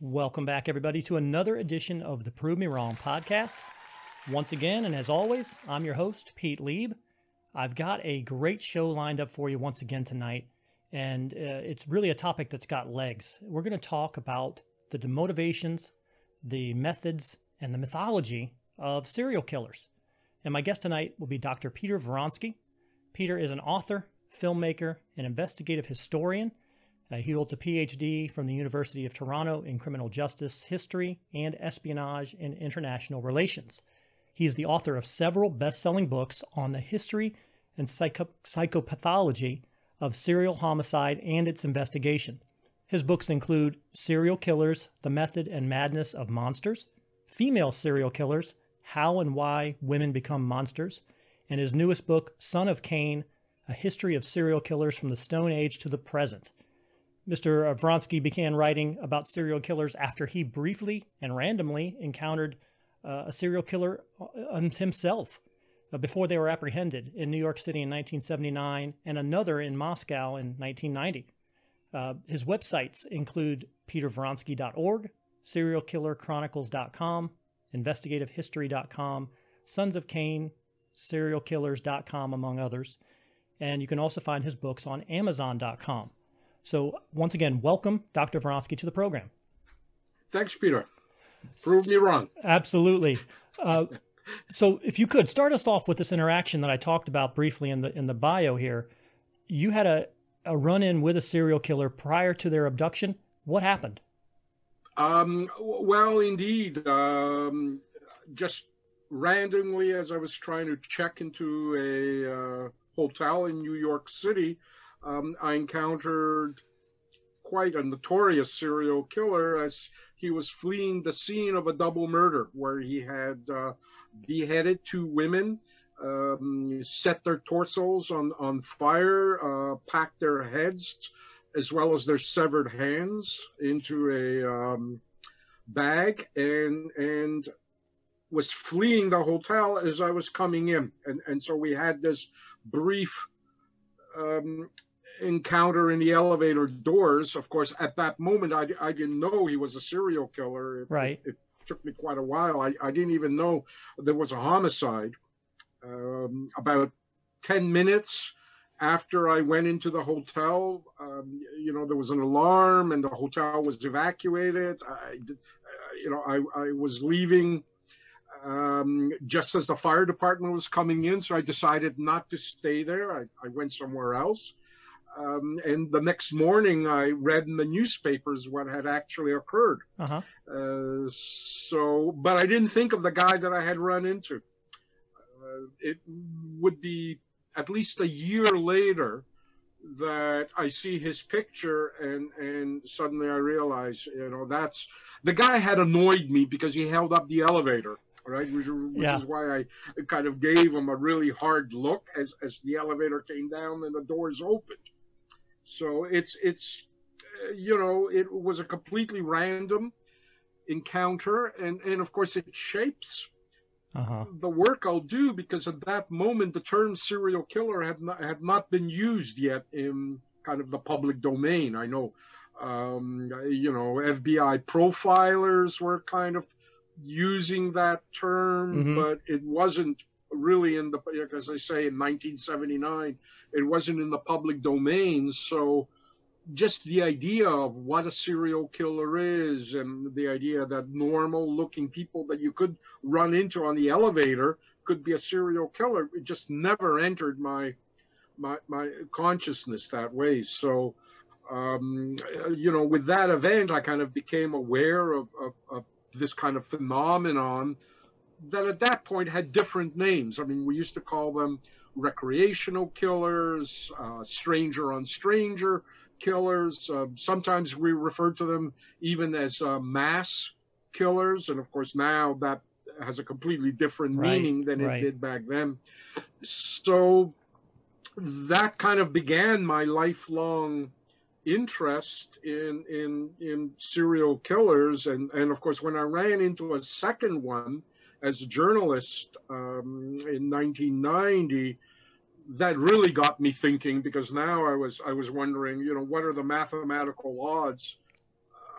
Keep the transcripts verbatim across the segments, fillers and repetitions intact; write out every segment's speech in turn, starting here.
Welcome back, everybody, to another edition of the Prove Me Wrong podcast. Once again, and as always, I'm your host, Pete Lieb. I've got a great show lined up for you once again tonight, and uh, it's really a topic that's got legs. We're going to talk about the demotivations, the methods, and the mythology of serial killers. And my guest tonight will be Doctor Peter Vronsky. Peter is an author, filmmaker, and investigative historian. Uh, he holds a P H D from the University of Toronto in criminal justice, history, and espionage and international relations. He is the author of several best-selling books on the history and psycho psychopathology of serial homicide and its investigation. His books include Serial Killers, The Method and Madness of Monsters, Female Serial Killers, How and Why Women Become Monsters, and his newest book, Son of Cain, A History of Serial Killers from the Stone Age to the Present. Mister Vronsky began writing about serial killers after he briefly and randomly encountered uh, a serial killer himself uh, before they were apprehended in New York City in nineteen seventy-nine and another in Moscow in nineteen ninety. Uh, his websites include Peter Vronsky dot org, Serial Killer Chronicles dot com, Investigative History dot com, Sons of Cain, Serial Killers dot com, among others. And you can also find his books on Amazon dot com. So once again, welcome Doctor Vronsky to the program. Thanks, Peter. Prove me wrong. Absolutely. Uh, so if you could start us off with this interaction that I talked about briefly in the in the bio here. You had a, a run-in with a serial killer prior to their abduction. What happened? Um, well, indeed, um, just randomly as I was trying to check into a uh, hotel in New York City, Um, I encountered quite a notorious serial killer as he was fleeing the scene of a double murder where he had uh, beheaded two women, um, set their torsos on, on fire, uh, packed their heads as well as their severed hands into a um, bag, and, and was fleeing the hotel as I was coming in. And, and so we had this brief um, encounter in the elevator doors. Of course, at that moment, I, I didn't know he was a serial killer. It, right. It, it took me quite a while. I, I didn't even know there was a homicide. Um, about ten minutes after I went into the hotel, um, you know, there was an alarm and the hotel was evacuated. I, you know, I, I was leaving um, just as the fire department was coming in. So I decided not to stay there. I, I went somewhere else. Um, and the next morning, I read in the newspapers what had actually occurred. Uh-huh. uh, so, but I didn't think of the guy that I had run into. Uh, it would be at least a year later that I see his picture, and, and suddenly I realize, you know, that's the guy had annoyed me because he held up the elevator. Right, which, which yeah. is why I kind of gave him a really hard look as as the elevator came down and the doors opened. So it's it's uh, you know, it was a completely random encounter, and and of course it shapes uh-huh. the work I'll do, because at that moment the term serial killer had not had not been used yet in kind of the public domain. I know, um, you know, F B I profilers were kind of using that term, mm-hmm. but it wasn't really in the, as I say, in nineteen seventy-nine, it wasn't in the public domain. So just the idea of what a serial killer is, and the idea that normal looking people that you could run into on the elevator could be a serial killer, it just never entered my my, my consciousness that way. So um, you know, with that event I kind of became aware of, of, of this kind of phenomenon that at that point had different names. I mean, we used to call them recreational killers, uh, stranger on stranger killers. Uh, sometimes we referred to them even as uh, mass killers. And of course, now that has a completely different right, meaning than right. it did back then. So that kind of began my lifelong interest in in in serial killers, and and of course when I ran into a second one as a journalist um, in nineteen ninety, that really got me thinking, because now I was I was wondering, you know, what are the mathematical odds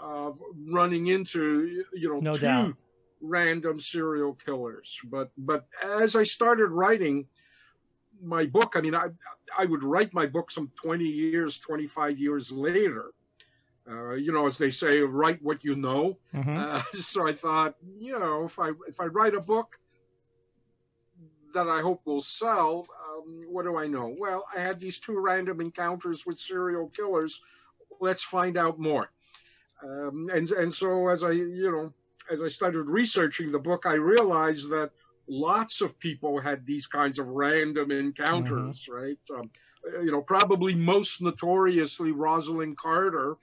of running into, you know, no two doubt. random serial killers. But but as I started writing my book, I mean, I I would write my book some twenty years, twenty-five years later. Uh, you know, as they say, write what you know. Mm-hmm. uh, so I thought, you know, if I if I write a book that I hope will sell, um, what do I know? Well, I had these two random encounters with serial killers. Let's find out more. Um, and and so as I you know as I started researching the book, I realized that lots of people had these kinds of random encounters, mm-hmm. right? Um, you know, probably most notoriously Rosalynn Carter.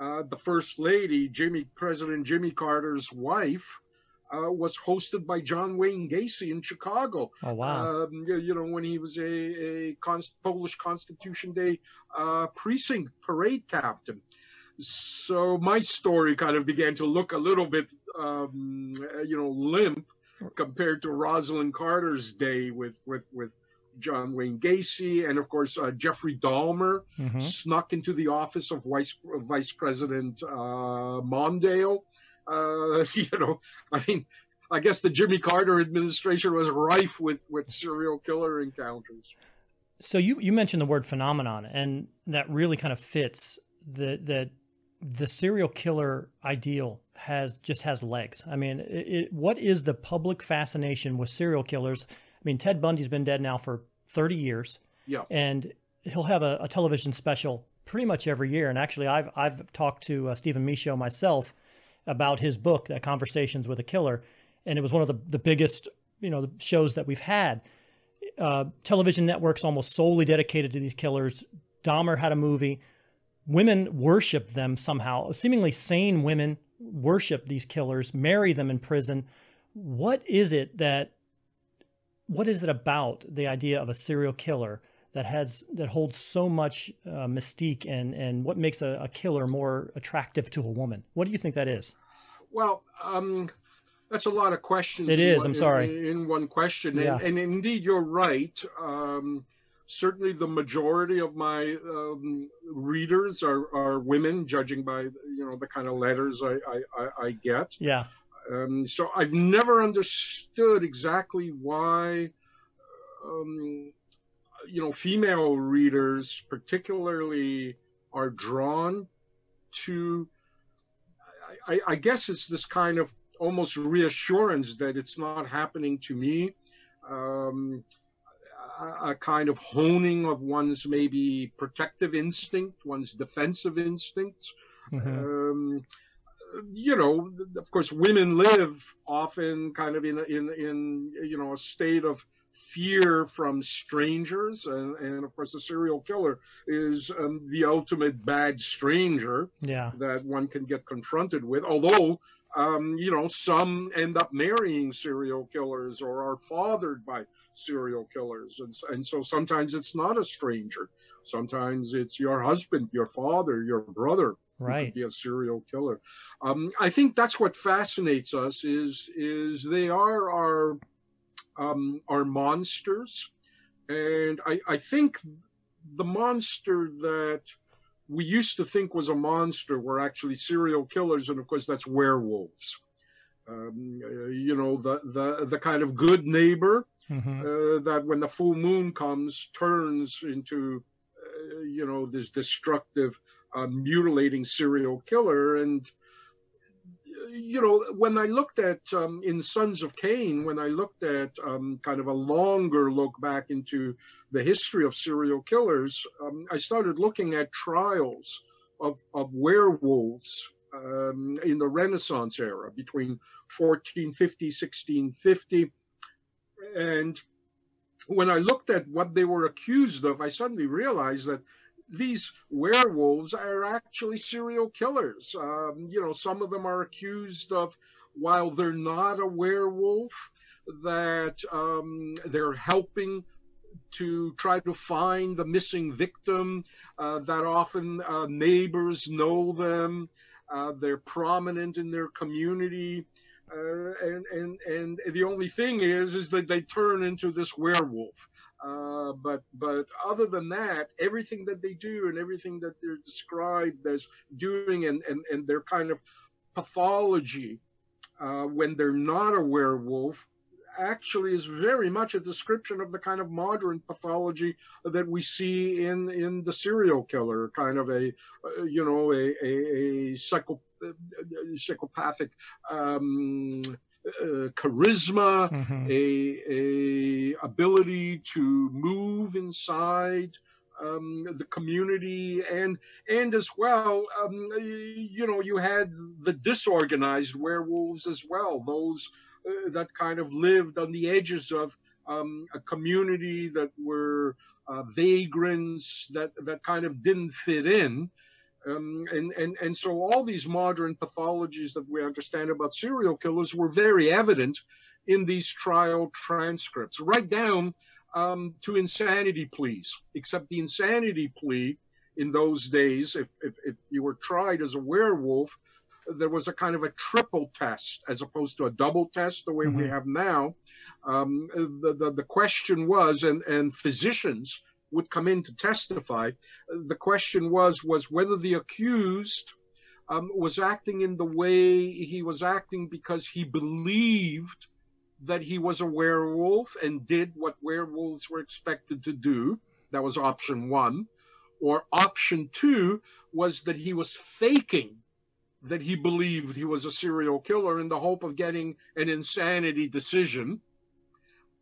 Uh, the first lady, Jimmy, President Jimmy Carter's wife, uh, was hosted by John Wayne Gacy in Chicago. Oh, wow. Um, you, you know, when he was a, a Const- Polish Constitution Day uh, precinct parade captain. So my story kind of began to look a little bit, um, you know, limp compared to Rosalynn Carter's day with, with, with John Wayne Gacy, and of course uh, Jeffrey Dahmer mm-hmm. snuck into the office of Vice, Vice President uh, Mondale. Uh, you know, I mean, I guess the Jimmy Carter administration was rife with with serial killer encounters. So you you mentioned the word phenomenon, and that really kind of fits the the the serial killer ideal has just has legs. I mean, it, it, what is the public fascination with serial killers? I mean, Ted Bundy's been dead now for thirty years, yeah, and he'll have a, a television special pretty much every year. And actually, I've I've talked to uh, Stephen Michaud myself about his book, that Conversations with a Killer, and it was one of the, the biggest you know shows that we've had. Uh, television networks almost solely dedicated to these killers. Dahmer had a movie. Women worship them somehow. Seemingly sane women worship these killers, marry them in prison. What is it that What is it about the idea of a serial killer that has that holds so much uh, mystique, and and what makes a, a killer more attractive to a woman? What do you think that is? Well, um, that's a lot of questions. It is. In, I'm sorry. In, in one question, yeah. and, and indeed, you're right. Um, certainly, the majority of my um, readers are are women, judging by you know the kind of letters I I, I, I get. Yeah. Um, so I've never understood exactly why, um, you know, female readers particularly are drawn to, I, I guess it's this kind of almost reassurance that it's not happening to me, um, a, a kind of honing of one's maybe protective instinct, one's defensive instincts. Mm-hmm. um, You know, of course, women live often kind of in in in you know a state of fear from strangers, and, and of course, the serial killer is um, the ultimate bad stranger yeah. that one can get confronted with. Although, um, you know, some end up marrying serial killers or are fathered by serial killers, and and so sometimes it's not a stranger. Sometimes it's your husband, your father, your brother. Right. Could be a serial killer. Um, I think that's what fascinates us is, is they are our, um, our monsters. And I, I think the monster that we used to think was a monster were actually serial killers. And of course, that's werewolves. Um, uh, you know, the, the, the kind of good neighbor mm-hmm. uh, that when the full moon comes, turns into, uh, you know, this destructive a mutilating serial killer. And you know when I looked at um, in Sons of Cain, when I looked at um, kind of a longer look back into the history of serial killers, um, I started looking at trials of, of werewolves um, in the Renaissance era between fourteen fifty, sixteen fifty, and when I looked at what they were accused of, I suddenly realized that these werewolves are actually serial killers. Um, you know, some of them are accused of, while they're not a werewolf, that um, they're helping to try to find the missing victim, uh, that often uh, neighbors know them, uh, they're prominent in their community. Uh, and, and, and the only thing is, is that they turn into this werewolf. Uh, but, but other than that, everything that they do and everything that they're described as doing and, and, and their kind of pathology uh, when they're not a werewolf actually is very much a description of the kind of modern pathology that we see in, in the serial killer, kind of a, uh, you know, a, a, a psychopath. psychopathic um, uh, charisma, mm-hmm. a, a ability to move inside um, the community, and and as well, um, you know, you had the disorganized werewolves as well, those uh, that kind of lived on the edges of um, a community, that were uh, vagrants, that, that kind of didn't fit in. Um, and, and, and so all these modern pathologies that we understand about serial killers were very evident in these trial transcripts, right down um, to insanity pleas, except the insanity plea in those days, if, if, if you were tried as a werewolf, there was a kind of a triple test as opposed to a double test the way mm-hmm. we have now. Um, the, the, the question was, and, and physicians would come in to testify, the question was, was whether the accused um, was acting in the way he was acting because he believed that he was a werewolf and did what werewolves were expected to do. That was option one. Or option two was that he was faking that he believed he was a serial killer in the hope of getting an insanity decision.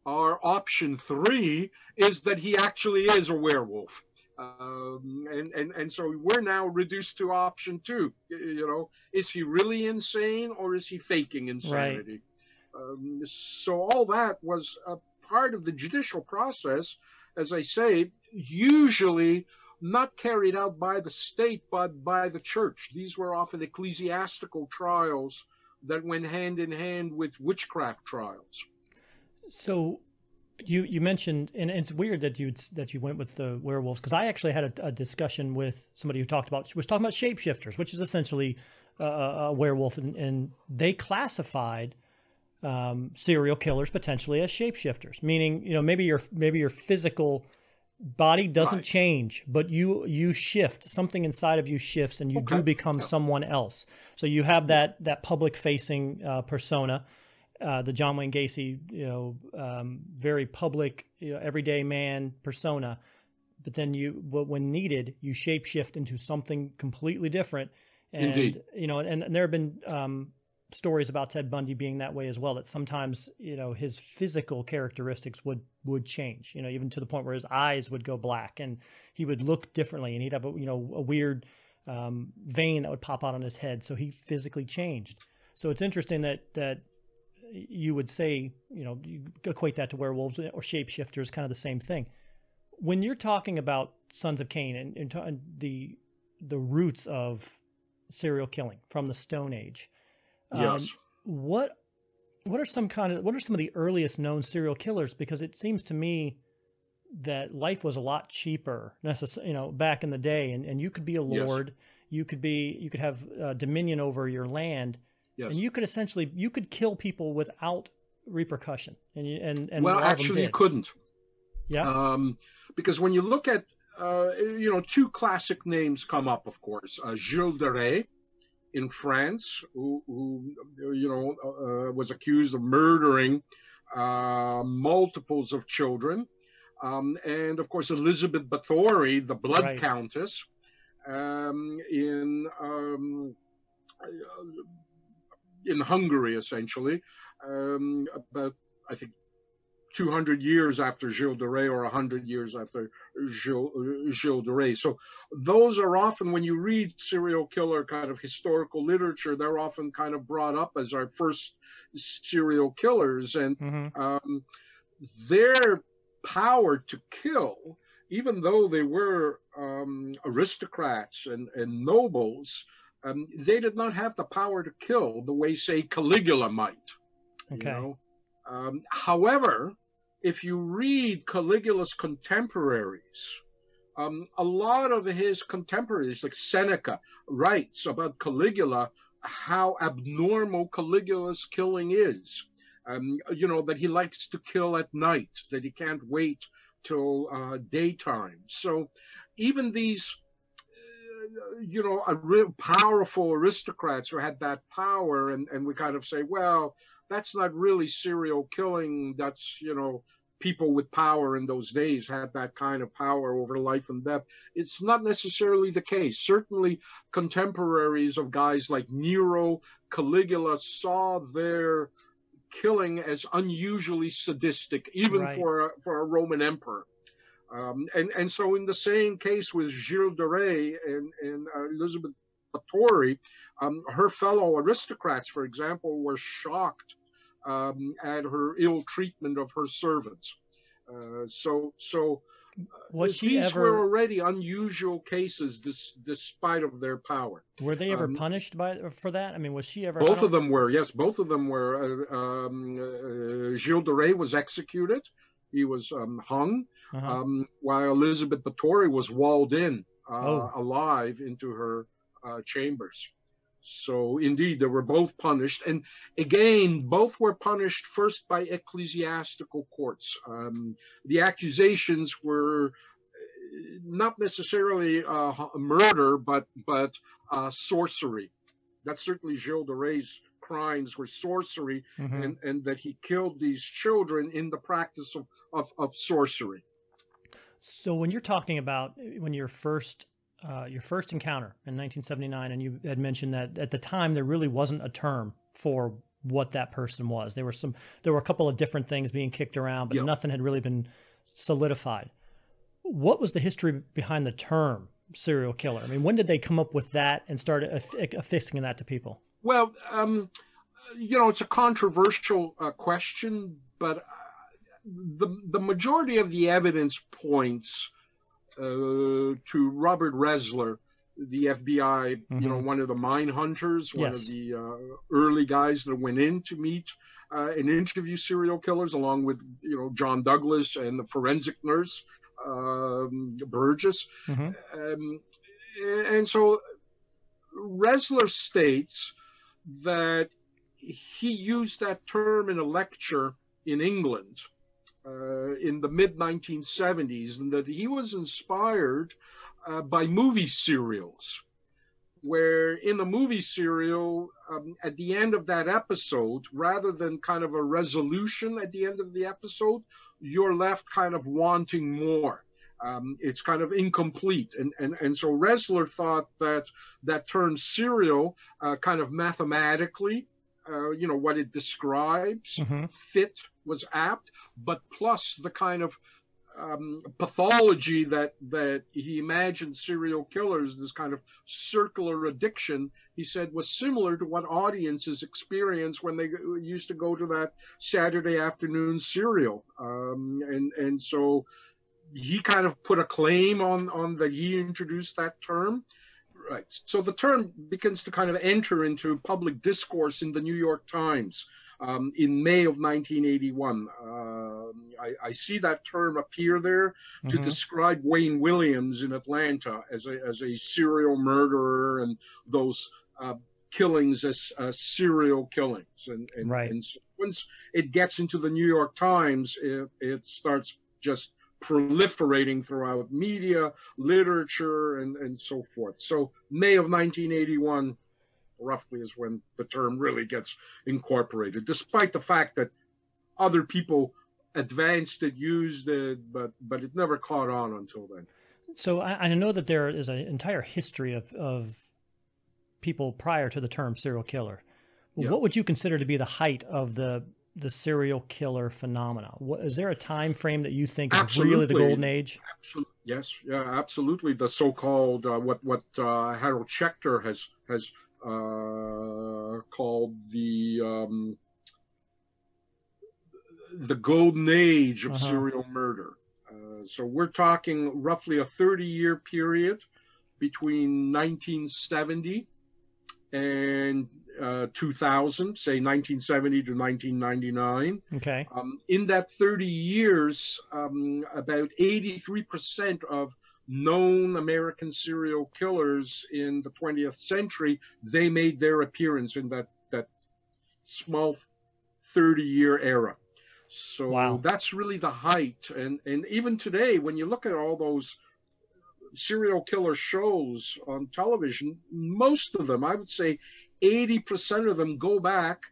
Our option three is that he actually is a werewolf. Um, and, and, and so we're now reduced to option two. You know, is he really insane or is he faking insanity? Right. Um, so all that was a part of the judicial process, as I say, usually not carried out by the state, but by the church. These were often ecclesiastical trials that went hand in hand with witchcraft trials. So you, you mentioned, and it's weird that you that you went with the werewolves, because I actually had a, a discussion with somebody who talked about, was talking about shapeshifters, which is essentially uh, a werewolf, and, and they classified um, serial killers potentially as shapeshifters, meaning, you know, maybe your maybe your physical body doesn't right. change, but you you shift, something inside of you shifts, and you okay. do become yeah. someone else. So you have that that public facing uh, persona. Uh, the John Wayne Gacy, you know, um, very public, you know, everyday man persona, but then you, when needed, you shapeshift into something completely different. And, Indeed. you know, and, and there have been um, stories about Ted Bundy being that way as well, that sometimes, you know, his physical characteristics would, would change, you know, even to the point where his eyes would go black and he would look differently, and he'd have a, you know, a weird um, vein that would pop out on his head. So he physically changed. So it's interesting that, that, you would say, you know, you equate that to werewolves or shapeshifters, kind of the same thing. When you're talking about Sons of Cain and, and, and the the roots of serial killing from the Stone Age, um, yes. what what are some kind of what are some of the earliest known serial killers? Because it seems to me that life was a lot cheaper, you know, back in the day, and and you could be a lord, yes. you could be you could have uh, dominion over your land. Yes. And you could essentially, you could kill people without repercussion. And, you, and, and well, actually you couldn't. Yeah. Um, because when you look at, uh, you know, two classic names come up, of course, uh, Gilles de Rais in France, who, who you know, uh, was accused of murdering uh, multiples of children. Um, and of course, Elizabeth Bathory, the blood right. countess um, in, um, uh, in Hungary, essentially, um, about, I think, two hundred years after Gilles de Rais, or one hundred years after Gilles, Gilles de Rais. So those are often, when you read serial killer kind of historical literature, they're often kind of brought up as our first serial killers. And mm-hmm. um, their power to kill, even though they were um, aristocrats and, and nobles, Um, they did not have the power to kill the way, say, Caligula might. Okay. You know? um, however, if you read Caligula's contemporaries, um, a lot of his contemporaries, like Seneca, writes about Caligula how abnormal Caligula's killing is. Um, you know, that he likes to kill at night, that he can't wait till uh, daytime. So even these, uh, you know, a real powerful aristocrats who had that power, and, and we kind of say, well, that's not really serial killing. That's, you know, people with power in those days had that kind of power over life and death. It's not necessarily the case. Certainly contemporaries of guys like Nero, Caligula saw their killing as unusually sadistic, even right. for, a, for a Roman emperor. Um, and, and so in the same case with Gilles de Rais and, and uh, Elizabeth Bathory, um, her fellow aristocrats, for example, were shocked um, at her ill treatment of her servants. Uh, so so was she these ever, were already unusual cases dis, despite of their power. Were they ever um, punished by for that? I mean, was she ever... Both of them were, yes, both of them were. Uh, um, uh, Gilles de Rais was executed. He was um, hung, uh-huh. um, while Elizabeth Bathory was walled in uh, oh. alive into her uh, chambers. So indeed, they were both punished. And again, both were punished first by ecclesiastical courts. Um, the accusations were not necessarily uh, murder, but, but uh, sorcery. That's certainly Gilles de Rais' crimes were sorcery, mm-hmm. and, and that he killed these children in the practice of, of, of sorcery. So when you're talking about when your first Uh, your first encounter in nineteen seventy-nine, and you had mentioned that at the time there really wasn't a term for what that person was. There were some, there were a couple of different things being kicked around, but yep. nothing had really been solidified. What was the history behind the term serial killer? I mean, when did they come up with that and start aff affixing that to people? Well, um, you know, it's a controversial uh, question, but uh, the the majority of the evidence points Uh, to Robert Ressler, the F B I, mm-hmm. you know, one of the mine hunters, one yes. of the uh, early guys that went in to meet uh, and interview serial killers, along with, you know, John Douglas and the forensic nurse, um, Burgess. Mm-hmm. um, and so Ressler states that he used that term in a lecture in England Uh, in the mid nineteen seventies, and that he was inspired uh, by movie serials, where in a movie serial, um, at the end of that episode, rather than kind of a resolution at the end of the episode, you're left kind of wanting more. Um, it's kind of incomplete. And, and, and so Ressler thought that that term serial uh, kind of mathematically, Uh, you know, what it describes, mm-hmm. fit, was apt, but plus the kind of um, pathology that, that he imagined serial killers, this kind of circular addiction, he said was similar to what audiences experience when they used to go to that Saturday afternoon serial. Um, and, and so he kind of put a claim on, on that he introduced that term. Right. So the term begins to kind of enter into public discourse in the New York Times um, in May of nineteen eighty-one. Uh, I, I see that term appear there to mm-hmm. describe Wayne Williams in Atlanta as a, as a serial murderer, and those uh, killings as uh, serial killings. And, and, right. and so once it gets into the New York Times, it, it starts just proliferating throughout media, literature, and, and so forth. So May of nineteen eighty-one, roughly, is when the term really gets incorporated, despite the fact that other people advanced it, used it, but, but it never caught on until then. So I, I know that there is an entire history of, of people prior to the term serial killer. Yeah. What would you consider to be the height of the the serial killer phenomena? What, is there a time frame that you think absolutely. is really the golden age? Absolutely. Yes, yeah, absolutely. The so-called uh, what what uh, Harold Schechter has has uh, called the um, the golden age of uh-huh. serial murder. Uh, so we're talking roughly a thirty-year period between nineteen seventy and Uh, two thousand, say nineteen seventy to nineteen ninety-nine. Okay. Um, in that thirty years, um, about eighty-three percent of known American serial killers in the twentieth century, they made their appearance in that, that small thirty year era. So wow. That's really the height. And, and even today, when you look at all those serial killer shows on television, most of them, I would say eighty percent of them go back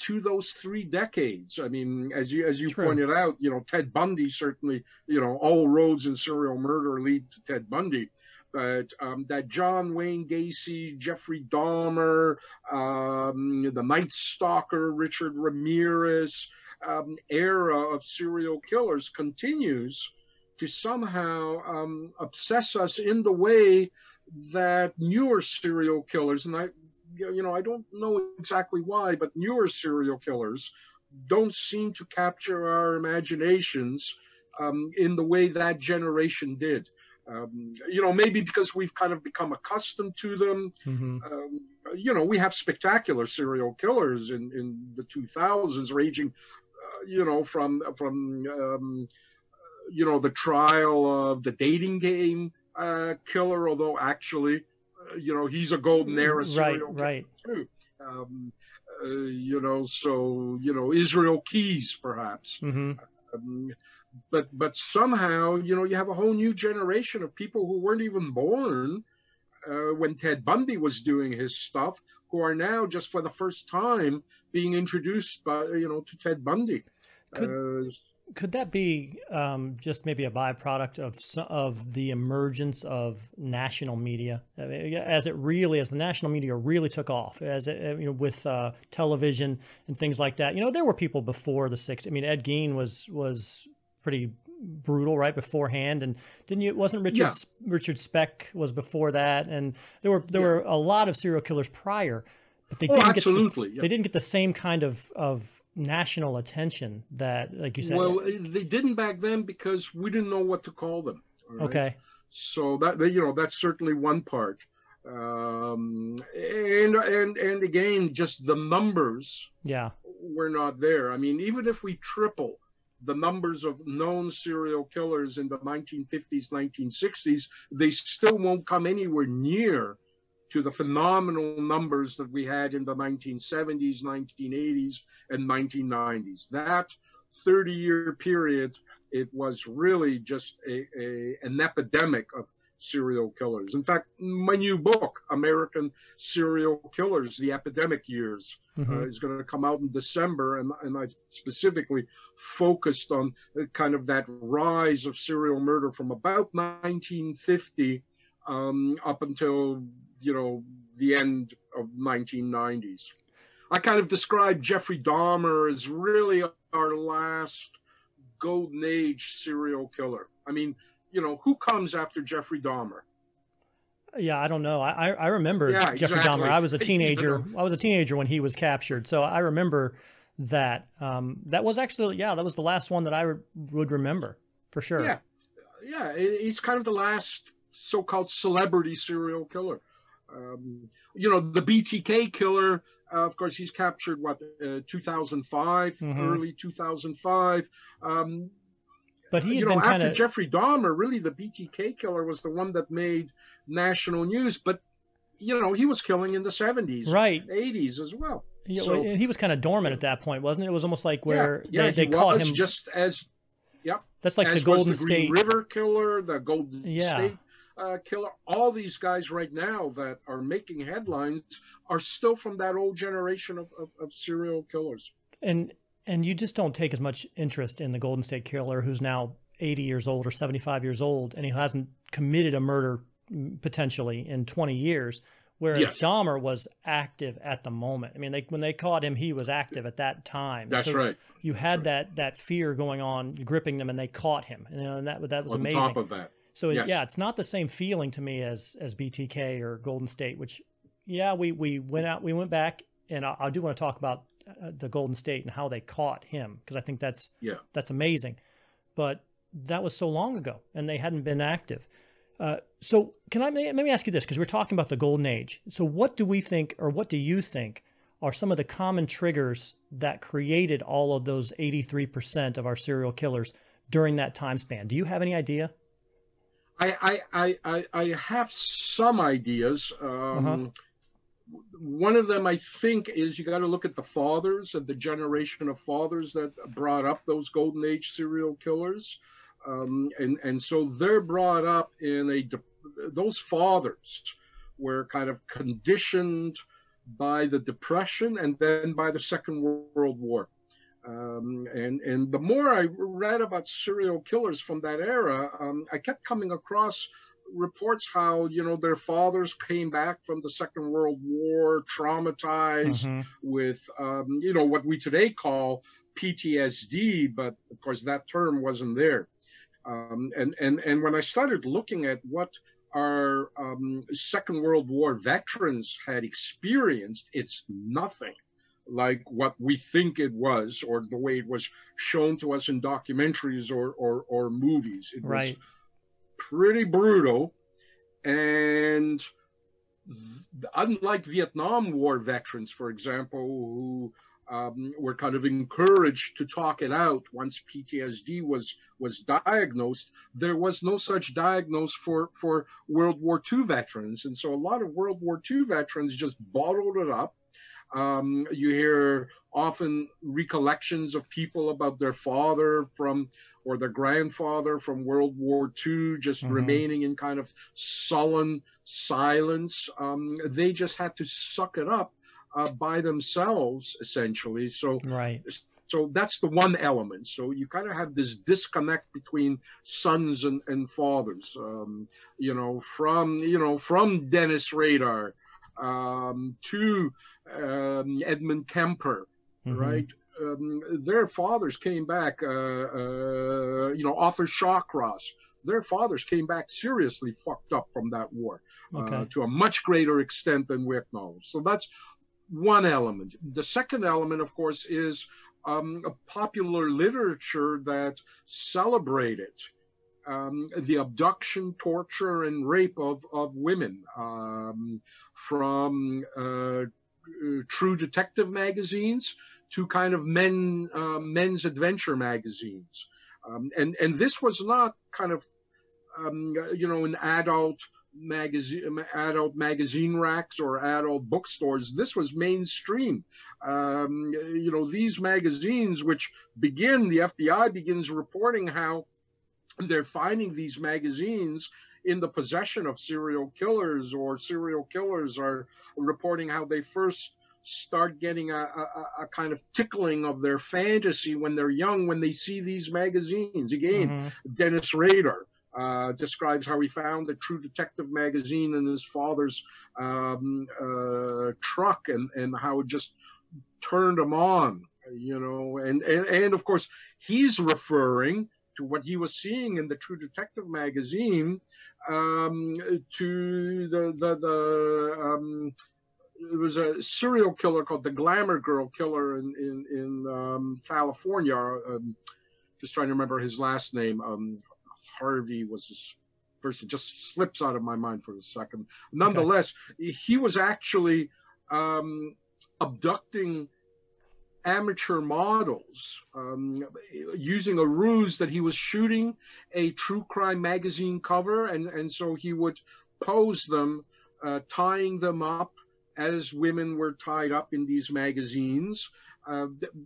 to those three decades. I mean, as you, as you True. pointed out, you know, Ted Bundy, certainly, you know, all roads in serial murder lead to Ted Bundy. But um, that John Wayne Gacy, Jeffrey Dahmer, um, the Night Stalker, Richard Ramirez um, era of serial killers continues to somehow um, obsess us in the way that newer serial killers, and I, you know, I don't know exactly why, but newer serial killers don't seem to capture our imaginations um, in the way that generation did. Um, you know, maybe because we've kind of become accustomed to them. Mm-hmm. Um, you know, we have spectacular serial killers in, in the two thousands, ranging, uh, you know, from, from um, you know, the trial of the dating game uh, killer, although actually, uh, you know, he's a golden era serial right, killer right. too. Um, uh, you know, so, you know, Israel Keys, perhaps. Mm-hmm. um, But but somehow, you know, you have a whole new generation of people who weren't even born uh, when Ted Bundy was doing his stuff, who are now just for the first time being introduced by, you know, to Ted Bundy. Could, uh, could that be um, just maybe a byproduct of of the emergence of national media, I mean, as it really as the national media really took off, as it, you know, with uh, television and things like that? You know, there were people before the sixties. I mean, Ed Gein was was. pretty brutal right beforehand, and didn't you wasn't Richard yeah. Richard Speck was before that, and there were there yeah. were a lot of serial killers prior, but they oh, didn't absolutely get the, yeah. they didn't get the same kind of of national attention that, like you said. Well, they didn't back then because we didn't know what to call them. Right? Okay, so that, you know, that's certainly one part, um, and and and again, just the numbers yeah were not there. I mean, even if we triple the numbers of known serial killers in the nineteen fifties, nineteen sixties, they still won't come anywhere near to the phenomenal numbers that we had in the nineteen seventies, nineteen eighties, and nineteen nineties. That thirty year period, it was really just a, a, an epidemic of serial killers. In fact, my new book, American Serial Killers, The Epidemic Years, mm-hmm. uh, is going to come out in December, and, and I specifically focused on kind of that rise of serial murder from about nineteen fifty um, up until, you know, the end of nineteen nineties. I kind of described Jeffrey Dahmer as really our last golden age serial killer. I mean, you know, who comes after Jeffrey Dahmer? Yeah, I don't know. I I remember yeah, Jeffrey exactly. Dahmer. I was a teenager. I was a teenager when he was captured, so I remember that. Um, that was actually, yeah, that was the last one that I would remember for sure. Yeah, yeah, he's kind of the last so-called celebrity serial killer. Um, you know, the B T K killer. Uh, of course, he's captured what uh, two thousand five, mm-hmm. early two thousand five. Um, But he had you know, been after kinda... Jeffrey Dahmer, really the B T K killer was the one that made national news. But, you know, he was killing in the seventies, right, eighties as well. Yeah, so, and he was kind of dormant at that point, wasn't it? It was almost like where yeah, they, yeah, they caught him just as, yeah. That's like the Golden the State Green River killer, the Golden yeah. State uh, killer. All these guys right now that are making headlines are still from that old generation of, of, of serial killers. And. And you just don't take as much interest in the Golden State Killer, who's now eighty years old or seventy-five years old, and he hasn't committed a murder potentially in twenty years, whereas yes. Dahmer was active at the moment. I mean, they, when they caught him, he was active at that time. That's so right. You had That's that that fear going on, gripping them, and they caught him, and that that was on amazing. On top of that, so yes. yeah, it's not the same feeling to me as as B T K or Golden State, which yeah, we we went out, we went back, and I, I do want to talk about the Golden State and how they caught him, because I think that's yeah that's amazing, but that was so long ago and they hadn't been active. Uh, so can I let me ask you this, because we're talking about the Golden Age. So what do we think, or what do you think, are some of the common triggers that created all of those eighty-three percent of our serial killers during that time span? Do you have any idea? I I I, I have some ideas. Um, uh-huh. One of them, I think, is you got to look at the fathers and the generation of fathers that brought up those Golden Age serial killers, um, and and so they're brought up in a. Those fathers were kind of conditioned by the Depression and then by the Second World War. Um, and, and the more I read about serial killers from that era, um, I kept coming across reports how, you know, their fathers came back from the Second World War traumatized mm-hmm. with, um, you know, what we today call P T S D, but of course that term wasn't there. Um, and, and, and when I started looking at what our um, Second World War veterans had experienced, it's nothing like what we think it was, or the way it was shown to us in documentaries or or, or movies. It right. was pretty brutal, and unlike Vietnam War veterans, for example, who um, were kind of encouraged to talk it out once P T S D was was diagnosed, there was no such diagnosis for for World War Two veterans, and so a lot of World War Two veterans just bottled it up. Um, you hear often recollections of people about their father from, or their grandfather from World War Two, just mm-hmm. remaining in kind of sullen silence. Um, they just had to suck it up uh, by themselves, essentially. So, right. so that's the one element. So you kind of have this disconnect between sons and, and fathers, um, you know, from, you know, from Dennis Rader um, to... Um, Edmund Kemper, mm-hmm. right? Um, their fathers came back, uh, uh, you know, Arthur Shawcross, their fathers came back seriously fucked up from that war okay. uh, to a much greater extent than we acknowledge. So that's one element. The second element, of course, is um, a popular literature that celebrated Um, the abduction, torture, and rape of, of women um, from uh, true detective magazines to kind of men, uh, men's adventure magazines. Um, and, and this was not kind of, um, you know, in adult magazine, adult magazine racks or adult bookstores. This was mainstream. Um, you know, these magazines, which begin, the F B I begins reporting how they're finding these magazines in the possession of serial killers, or serial killers are reporting how they first start getting a, a, a kind of tickling of their fantasy when they're young, when they see these magazines. Again, mm-hmm. Dennis Rader uh, describes how he found the True Detective magazine in his father's um, uh, truck, and, and how it just turned him on, you know. And, and, and of course, he's referring to what he was seeing in the True Detective magazine, um, to the, the, the um, it was a serial killer called the Glamour Girl Killer in, in, in um, California. Um, just trying to remember his last name. Um, Harvey was his first, it just slips out of my mind for a second. Nonetheless, okay. he was actually um, abducting amateur models um, using a ruse that he was shooting a true crime magazine cover, and, and so he would pose them, uh, tying them up as women were tied up in these magazines, uh,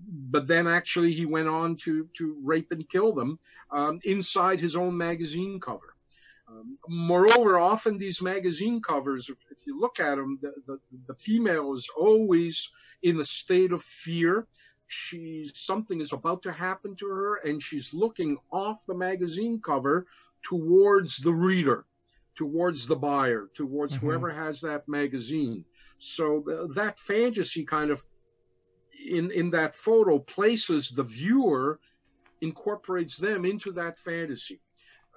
but then actually he went on to, to rape and kill them um, inside his own magazine cover. Um, moreover, often these magazine covers, if, if you look at them, the, the, the female is always in a state of fear. She's, something is about to happen to her, and she's looking off the magazine cover towards the reader, towards the buyer, towards mm-hmm. whoever has that magazine. So uh, that fantasy kind of, in, in that photo, places the viewer, incorporates them into that fantasy.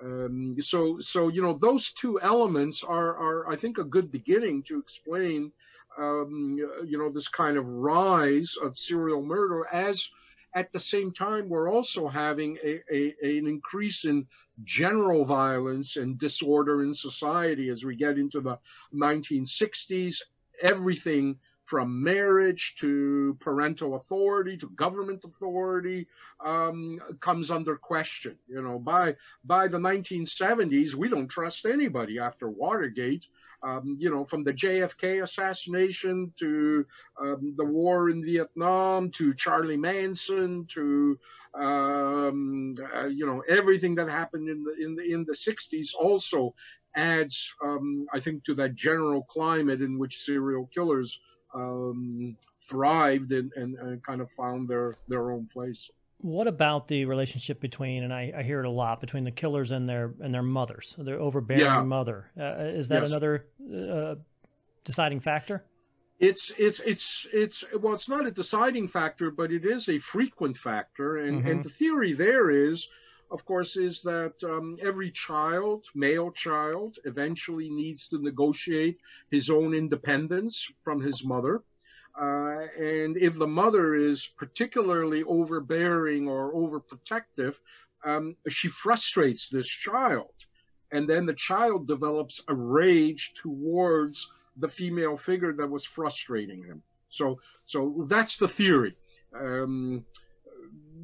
Um, so, so, you know, those two elements are, are, I think, a good beginning to explain, um, you know, this kind of rise of serial murder, as at the same time, we're also having a, a, an increase in general violence and disorder in society. As we get into the nineteen sixties, everything from marriage to parental authority to government authority, um, comes under question. You know, by by the nineteen seventies, we don't trust anybody after Watergate. Um, you know, from the J F K assassination to um, the war in Vietnam to Charlie Manson to, um, uh, you know, everything that happened in the, in the, in the sixties also adds, um, I think, to that general climate in which serial killers um, thrived and, and, and kind of found their, their own place. What about the relationship between, and I, I hear it a lot, between the killers and their and their mothers, their overbearing yeah. mother? Uh, is that yes. another uh, deciding factor? It's it's it's it's well, it's not a deciding factor, but it is a frequent factor. And mm-hmm. and the theory there is, of course, is that um, every child, male child, eventually needs to negotiate his own independence from his mother. Uh, and if the mother is particularly overbearing or overprotective, um, she frustrates this child. And then the child develops a rage towards the female figure that was frustrating him. So, so that's the theory. Um,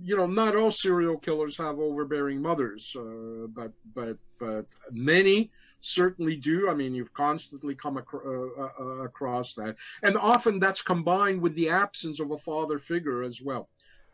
you know, not all serial killers have overbearing mothers, uh, but, but, but many certainly do. I mean, you've constantly come ac uh, uh, across that. And often that's combined with the absence of a father figure as well.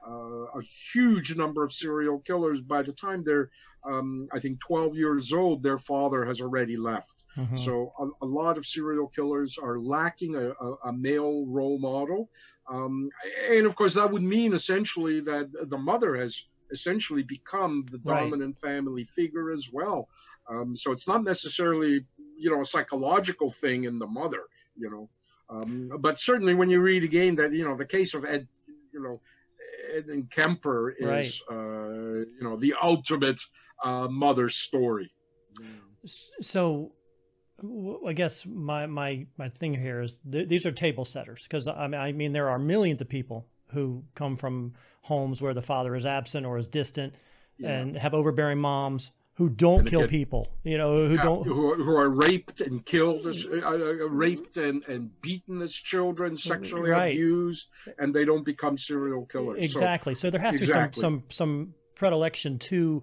Uh, a huge number of serial killers, by the time they're, um, I think, twelve years old, their father has already left. Mm-hmm. So a, a lot of serial killers are lacking a, a, a male role model. Um, and of course, that would mean essentially that the mother has essentially become the dominant right. family figure as well. Um, so it's not necessarily, you know, a psychological thing in the mother, you know, um, but certainly when you read again that, you know, the case of Ed, you know, Ed and Kemper is, right. uh, you know, the ultimate uh, mother story. So I guess my, my, my thing here is th these are table setters, because I mean, I mean, there are millions of people who come from homes where the father is absent or is distant yeah. and have overbearing moms who don't kill kid. people, you know, who yeah, don't who are, who are raped and killed, as, uh, raped and and beaten as children, sexually right. abused, and they don't become serial killers. Exactly. So, so there has to exactly. be some some some predilection to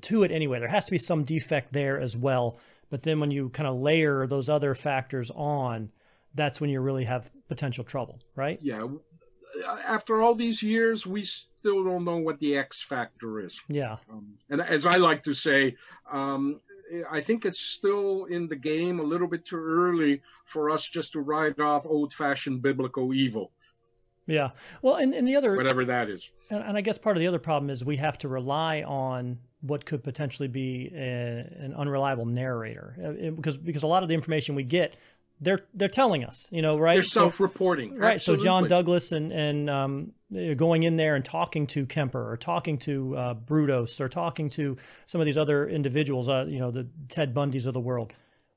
to it anyway. There has to be some defect there as well. But then when you kind of layer those other factors on, that's when you really have potential trouble, right? Yeah. After all these years, we still don't know what the X factor is. Yeah. Um, and as I like to say, um, I think it's still in the game a little bit too early for us just to write off old-fashioned biblical evil. Yeah. Well, and, and the other... Whatever that is. And, and I guess part of the other problem is we have to rely on what could potentially be a, an unreliable narrator. Because, because a lot of the information we get... They're they're telling us, you know, right? They're self-reporting, right? Absolutely. So John Douglas and and um, going in there and talking to Kemper or talking to uh, Brutos or talking to some of these other individuals, uh, you know, the Ted Bundys of the world.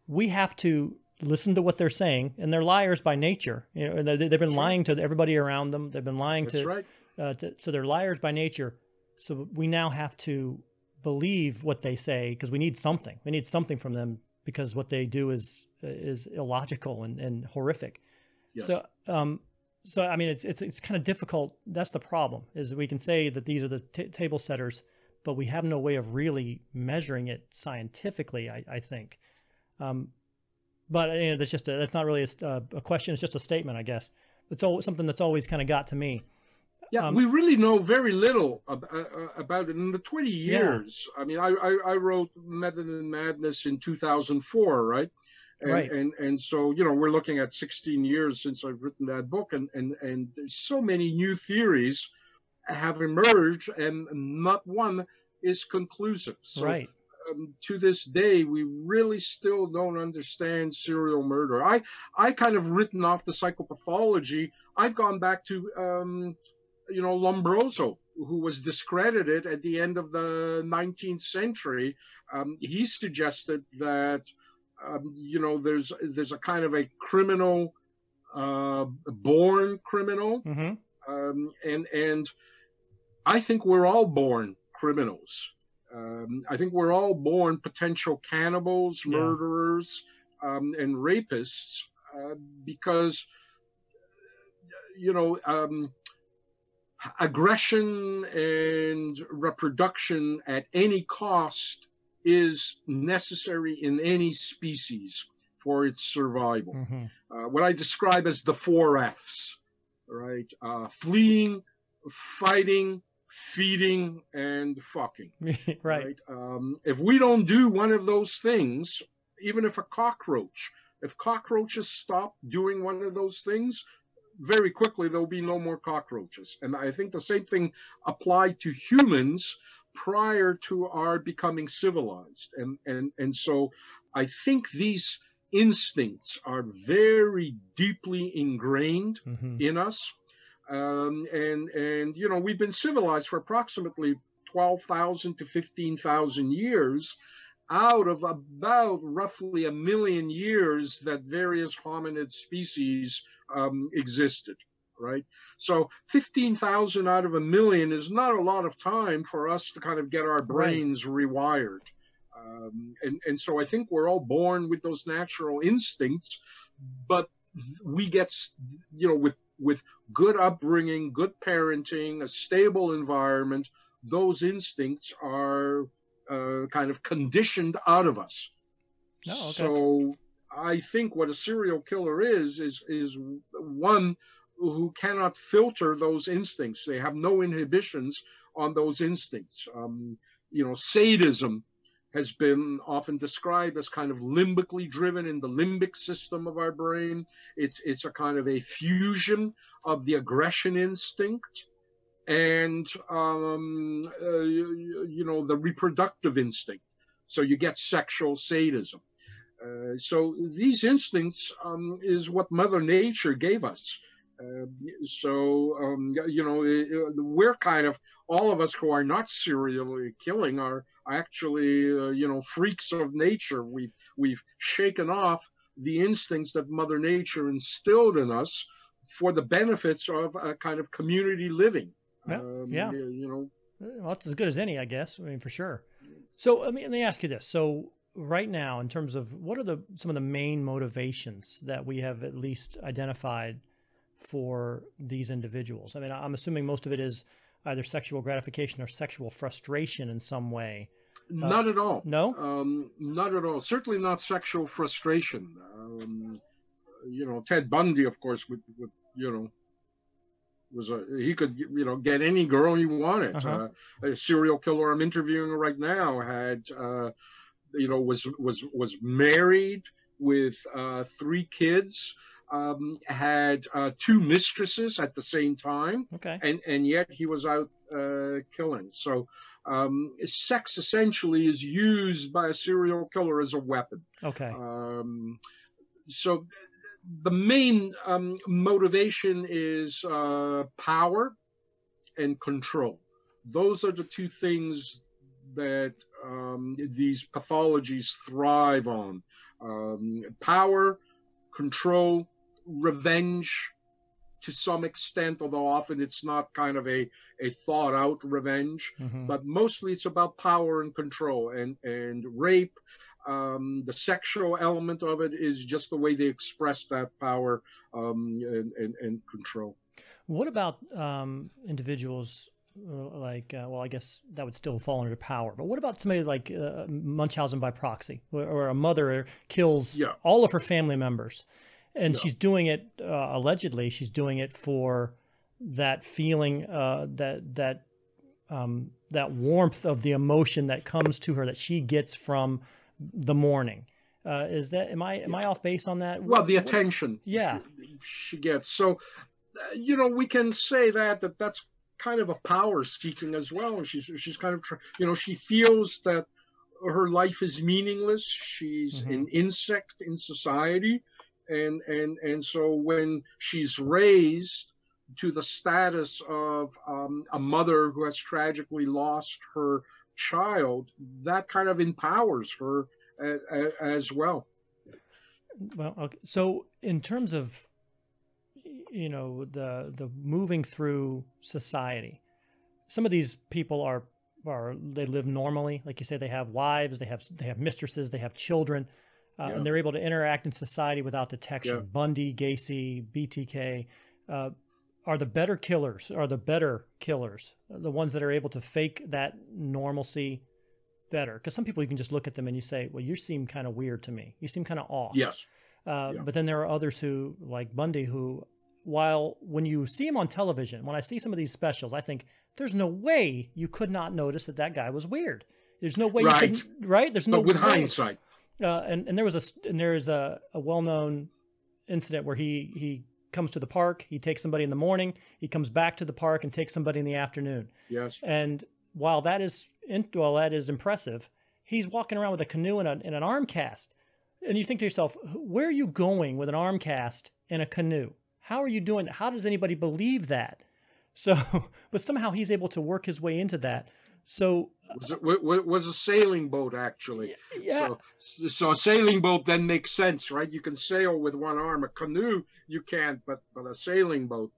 We have to listen to what they're saying, and they're liars by nature. You know, they, they've been lying to everybody around them. They've been lying to, right. uh, to, so they're liars by nature. So we now have to believe what they say because we need something. We need something from them because what they do is. is illogical and, and horrific. Yes. So, um, so I mean, it's, it's, it's kind of difficult. That's the problem, is that we can say that these are the t table setters, but we have no way of really measuring it scientifically, I, I think. Um, but you know, that's just, a, that's not really a, a question. It's just a statement, I guess. It's all, something that's always kind of got to me. Yeah, um, we really know very little ab uh, about it. In the twenty years, yeah. I mean, I, I, I wrote Method and Madness in two thousand four, right? And, right. and and so, you know, we're looking at sixteen years since I've written that book, and and and there's so many new theories have emerged, and not one is conclusive. So right. um, to this day, we really still don't understand serial murder. I I kind of written off the psychopathology. I've gone back to um, you know, Lombroso, who was discredited at the end of the nineteenth century. Um, he suggested that. Um, you know, there's there's a kind of a criminal, uh, born criminal, mm-hmm. um, and and I think we're all born criminals. Um, I think we're all born potential cannibals, murderers, yeah. um, and rapists, uh, because you know, um, aggression and reproduction at any cost is necessary in any species for its survival. Mm-hmm. Uh, what I describe as the four F's, right? Uh, fleeing, fighting, feeding, and fucking. right. right? Um, if we don't do one of those things, even if a cockroach, if cockroaches stop doing one of those things, very quickly there'll be no more cockroaches. And I think the same thing applied to humans prior to our becoming civilized. And, and, and so I think these instincts are very deeply ingrained mm-hmm. in us. Um, and, and, you know, we've been civilized for approximately twelve thousand to fifteen thousand years out of about roughly a million years that various hominid species um, existed, right? So fifteen thousand out of a million is not a lot of time for us to kind of get our brains right. rewired. Um, and, and so I think we're all born with those natural instincts, but we get, you know, with, with good upbringing, good parenting, a stable environment, those instincts are uh, kind of conditioned out of us. Oh, okay. So I think what a serial killer is, is, is one who cannot filter those instincts. They have no inhibitions on those instincts. Um, you know, sadism has been often described as kind of limbically driven in the limbic system of our brain. It's, it's a kind of a fusion of the aggression instinct and, um, uh, you, you know, the reproductive instinct. So you get sexual sadism. Uh, so these instincts um, is what Mother Nature gave us. Uh, so, um, you know, we're kind of, all of us who are not serially killing are actually, uh, you know, freaks of nature. We've, we've shaken off the instincts that Mother Nature instilled in us for the benefits of a kind of community living. Yeah, um, yeah. You know. Well, that's as good as any, I guess, I mean, for sure. So, I mean, let me ask you this. So right now, in terms of what are the some of the main motivations that we have at least identified for these individuals? I mean, I'm assuming most of it is either sexual gratification or sexual frustration in some way. Uh, not at all. No? Um, not at all. Certainly not sexual frustration. Um, you know, Ted Bundy, of course, would, would, you know, was a, he could, you know, get any girl he wanted. Uh-huh. uh, a serial killer I'm interviewing right now had, uh, you know, was, was, was married with uh, three kids. Um, had uh, two mistresses at the same time, okay. and, and yet he was out uh, killing. So um, sex essentially is used by a serial killer as a weapon. Okay. Um, so the main um, motivation is uh, power and control. Those are the two things that um, these pathologies thrive on. Um, power, control, revenge to some extent, although often it's not kind of a, a thought out revenge, mm-hmm. but mostly it's about power and control and, and rape. Um, the sexual element of it is just the way they express that power um, and, and, and control. What about um, individuals like, uh, well, I guess that would still fall under power, but what about somebody like uh, Munchausen by proxy, or, or a mother kills yeah. all of her family members? And yeah. she's doing it, uh, allegedly, she's doing it for that feeling, uh, that that um, that warmth of the emotion that comes to her, that she gets from the mourning. Uh, is that, am I, am I off base on that? Well, the attention yeah. she, she gets. So, uh, you know, we can say that, that that's kind of a power seeking as well. She's, she's kind of, you know, she feels that her life is meaningless. She's mm-hmm. an insect in society. And, and, and so when she's raised to the status of um, a mother who has tragically lost her child, that kind of empowers her a, a, as well. Well, okay. So in terms of, you know, the, the moving through society, some of these people are, are, they live normally. Like you say, they have wives, they have, they have mistresses, they have children. Uh, yeah. And they're able to interact in society without detection. Yeah. Bundy, Gacy, B T K. Uh, are the better killers, are the better killers, the ones that are able to fake that normalcy better. Because some people, you can just look at them and you say, well, you seem kind of weird to me. You seem kind of off. Yes. Uh, yeah. But then there are others who, like Bundy, who, while when you see him on television, when I see some of these specials, I think there's no way you could not notice that that guy was weird. There's no way, right? You could, right? There's no but with way. hindsight. Uh, and and there was a and there is a, a well-known incident where he he comes to the park, he takes somebody in the morning, he comes back to the park and takes somebody in the afternoon. Yes. And while that is in, while that is impressive, he's walking around with a canoe and, a, and an arm cast. And you think to yourself, where are you going with an arm cast and a canoe? How are you doing that? How does anybody believe that? So, but somehow he's able to work his way into that. So was it was a sailing boat, actually. Yeah. So, so a sailing boat then makes sense, right? You can sail with one arm. A canoe, you can't, but but a sailing boat.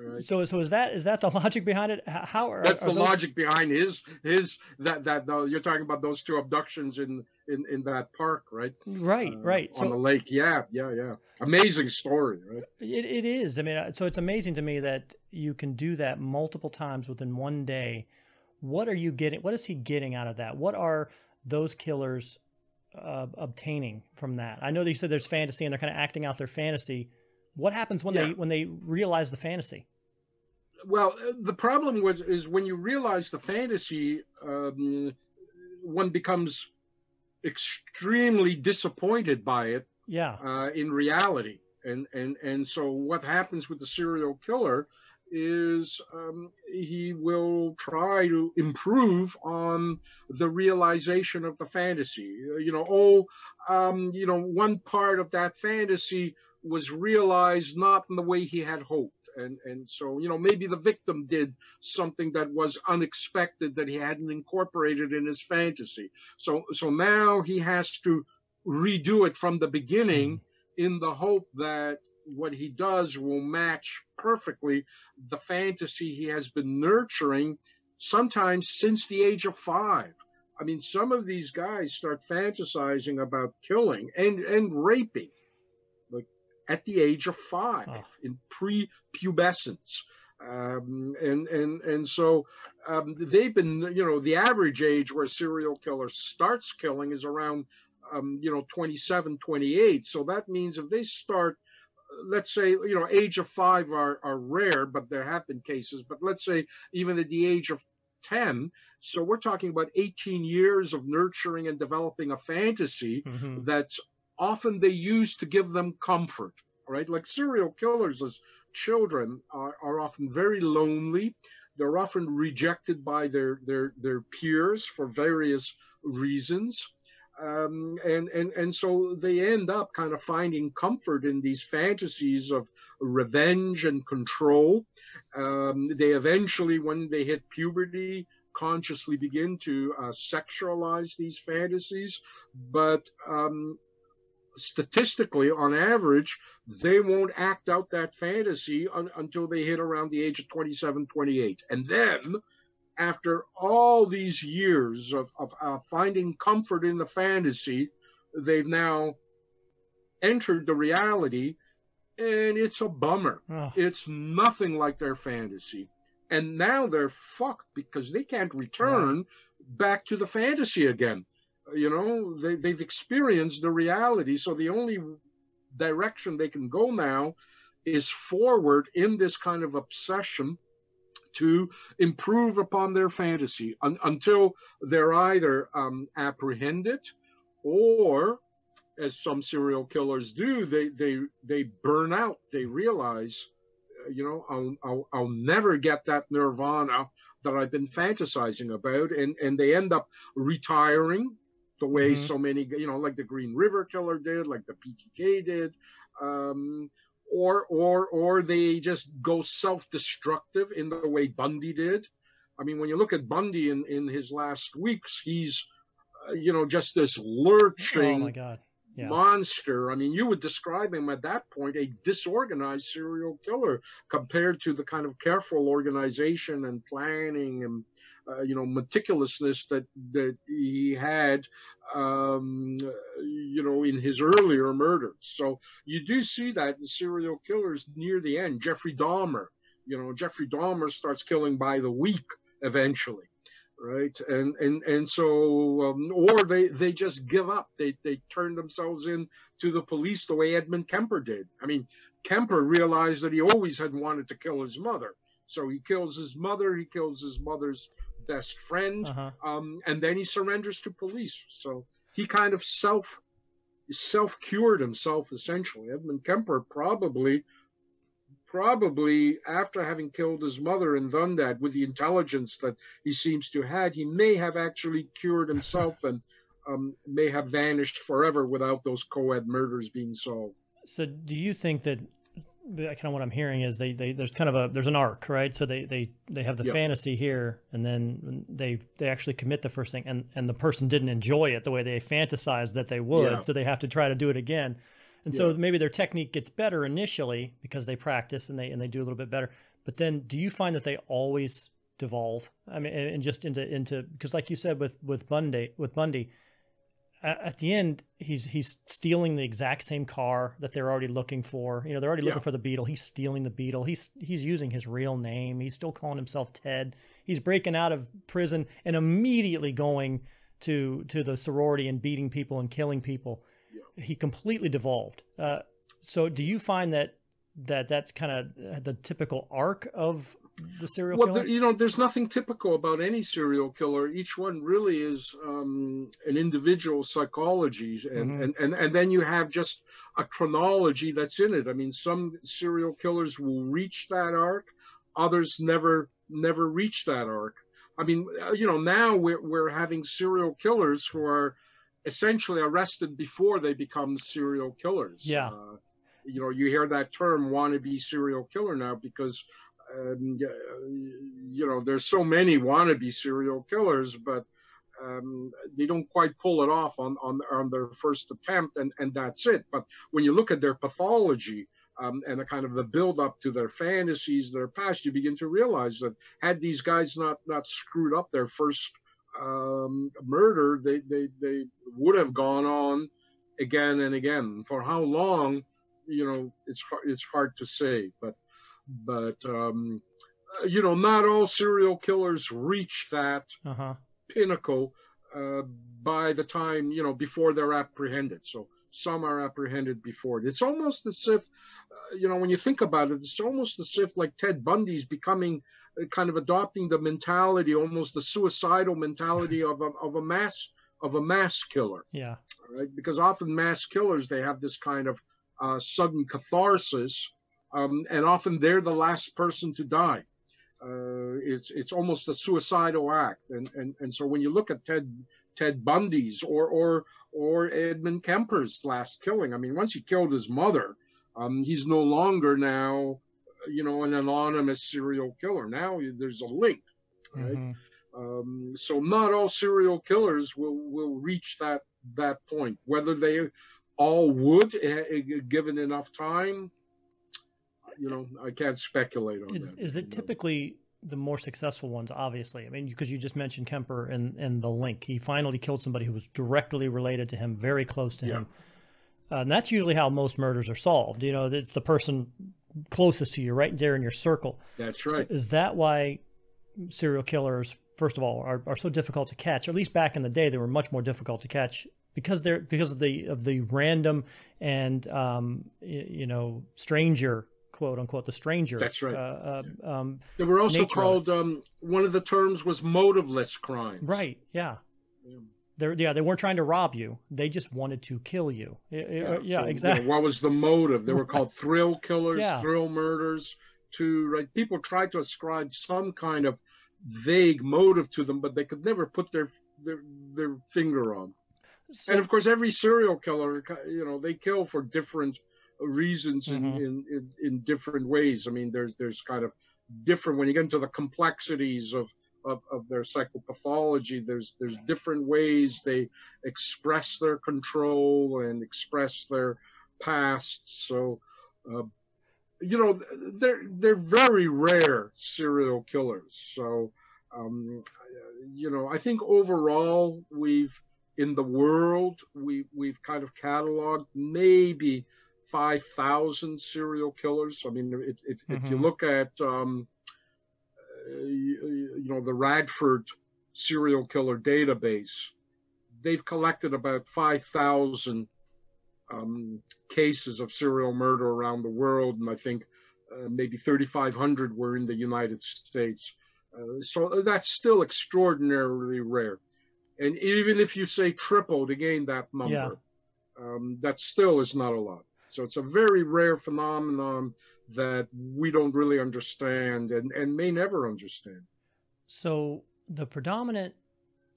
Right? So so is that is that the logic behind it? How are, that's are the those... logic behind his his that that the, you're talking about those two abductions in in in that park, right? Right, uh, right. On so, the lake, yeah, yeah, yeah. Amazing story, right? It it is. I mean, so it's amazing to me that you can do that multiple times within one day. What are you getting? What is he getting out of that? What are those killers uh, obtaining from that? I know that you said there's fantasy and they're kind of acting out their fantasy. What happens when yeah. they when they realize the fantasy? Well, the problem was is when you realize the fantasy, um, one becomes extremely disappointed by it. Yeah. Uh, in reality, and and and so what happens with the serial killer is um, he will try to improve on the realization of the fantasy. You know, oh, um, you know, one part of that fantasy was realized not in the way he had hoped. And, and so, you know, maybe the victim did something that was unexpected that he hadn't incorporated in his fantasy. So, so now he has to redo it from the beginning in the hope that what he does will match perfectly the fantasy he has been nurturing, sometimes since the age of five. I mean, some of these guys start fantasizing about killing and, and raping like at the age of five, oh. in prepubescence. Um, and, and, and so um, they've been, you know, the average age where a serial killer starts killing is around, um, you know, twenty-seven, twenty-eight. So that means if they start, let's say, you know, age of five are, are rare, but there have been cases. But let's say even at the age of ten. So we're talking about eighteen years of nurturing and developing a fantasy mm-hmm. that's often they use to give them comfort. Right. Like serial killers as children are, are often very lonely. They're often rejected by their their, their peers for various reasons. Um, and, and, and so they end up kind of finding comfort in these fantasies of revenge and control. Um, they eventually, when they hit puberty, consciously begin to uh, sexualize these fantasies. But um, statistically, on average, they won't act out that fantasy un until they hit around the age of twenty-seven, twenty-eight. And then after all these years of, of, of finding comfort in the fantasy, they've now entered the reality, and it's a bummer. Oh. It's nothing like their fantasy. And now they're fucked because they can't return wow. back to the fantasy again. You know, they, they've experienced the reality. So the only direction they can go now is forward in this kind of obsession to improve upon their fantasy un until they're either um, apprehended or, as some serial killers do, they, they, they burn out. They realize, uh, you know, I'll, I'll, I'll never get that nirvana that I've been fantasizing about, and, and they end up retiring the way mm-hmm. so many, you know, like the Green River Killer did, like the B T K did, um, Or, or, or they just go self-destructive in the way Bundy did. I mean, when you look at Bundy in, in his last weeks, he's, uh, you know, just this lurching oh my God. Yeah. monster. I mean, you would describe him at that point, a disorganized serial killer compared to the kind of careful organization and planning and, uh, you know, meticulousness that, that he had, um, you know, in his earlier murders. So you do see that in serial killers near the end. Jeffrey Dahmer, you know, Jeffrey Dahmer starts killing by the week eventually, right? And and and so, um, or they they just give up. They they turn themselves in to the police the way Edmund Kemper did. I mean, Kemper realized that he always had wanted to kill his mother, so he kills his mother. He kills his mother's best friend, uh-huh. um, and then he surrenders to police. So he kind of self self cured himself essentially. Edmund Kemper probably. Probably after having killed his mother and done that with the intelligence that he seems to have, he may have actually cured himself and um, may have vanished forever without those co-ed murders being solved. So do you think that kind of what I'm hearing is they, they there's kind of a, there's an arc, right? So they, they, they have the yep. fantasy here, and then they, they actually commit the first thing, and, and the person didn't enjoy it the way they fantasized that they would. Yeah. So they have to try to do it again. And yeah. so maybe their technique gets better initially because they practice and they and they do a little bit better. But then, do you find that they always devolve? I mean, and just into into because, like you said, with with Bundy, with Bundy, at the end he's he's stealing the exact same car that they're already looking for. You know, they're already yeah. looking for the Beetle. He's stealing the Beetle. He's he's using his real name. He's still calling himself Ted. He's breaking out of prison and immediately going to to the sorority and beating people and killing people. He completely devolved. Uh, so do you find that that that's kind of the typical arc of the serial well, killer? Well, you know, there's nothing typical about any serial killer. Each one really is um, an individual psychology. And, mm-hmm. and, and, and then you have just a chronology that's in it. I mean, some serial killers will reach that arc. Others never, never reach that arc. I mean, you know, now we're, we're having serial killers who are essentially arrested before they become serial killers. Yeah. Uh, you know, you hear that term wannabe serial killer now because, um, you know, there's so many wannabe serial killers, but um, they don't quite pull it off on, on, on their first attempt, and, and that's it. But when you look at their pathology um, and a kind of the build-up to their fantasies, their past, you begin to realize that had these guys not, not screwed up their first um murder, they, they they would have gone on again and again. For how long, you know, it's it's hard to say, but but um you know, not all serial killers reach that uh-huh. pinnacle uh by the time, you know, before they're apprehended. So some are apprehended before it. It's almost as if uh, you know, when you think about it, it's almost as if like Ted Bundy's becoming kind of adopting the mentality, almost the suicidal mentality of a, of a mass of a mass killer. Yeah. Right. Because often mass killers, they have this kind of uh, sudden catharsis, um, and often they're the last person to die. Uh, it's it's almost a suicidal act, and and and so when you look at Ted Ted Bundy's or or or Edmund Kemper's last killing, I mean, once he killed his mother, um, he's no longer now, you know, an anonymous serial killer. Now there's a link, right? Mm-hmm. Um, so not all serial killers will, will reach that, that point. Whether they all would, uh, given enough time, you know, I can't speculate on is, that. Is it typically the more successful ones, obviously? I mean, because you just mentioned Kemper and, and the link. He finally killed somebody who was directly related to him, very close to yeah. him. Uh, and that's usually how most murders are solved. You know, it's the person closest to you, right there in your circle. That's right. So is that why serial killers, first of all, are, are so difficult to catch? At least back in the day, they were much more difficult to catch because they're because of the of the random and um, you know, stranger, quote unquote, the stranger. That's right. Uh, uh, um, they were also called. Um, one of the terms was motiveless crimes. Right. Yeah. yeah. They're, yeah, they weren't trying to rob you. They just wanted to kill you. It, yeah, yeah so, exactly. You know, what was the motive? They were called thrill killers, yeah. thrill murders. To right, people tried to ascribe some kind of vague motive to them, but they could never put their their, their finger on. So, and of course, every serial killer, you know, they kill for different reasons in, mm-hmm. in, in in different ways. I mean, there's there's kind of different when you get into the complexities of. Of, of their psychopathology, there's there's different ways they express their control and express their past. So, uh, you know, they're they're very rare serial killers. So, um, you know, I think overall we've in the world we we've kind of cataloged maybe five thousand serial killers. I mean, it, it, mm-hmm. if you look at, um, you, you know, the Radford serial killer database, they've collected about five thousand um, cases of serial murder around the world. And I think uh, maybe thirty-five hundred were in the United States. Uh, so that's still extraordinarily rare. And even if you say triple to gain that number, yeah. um, that still is not a lot. So it's a very rare phenomenon that we don't really understand and, and may never understand. So the predominant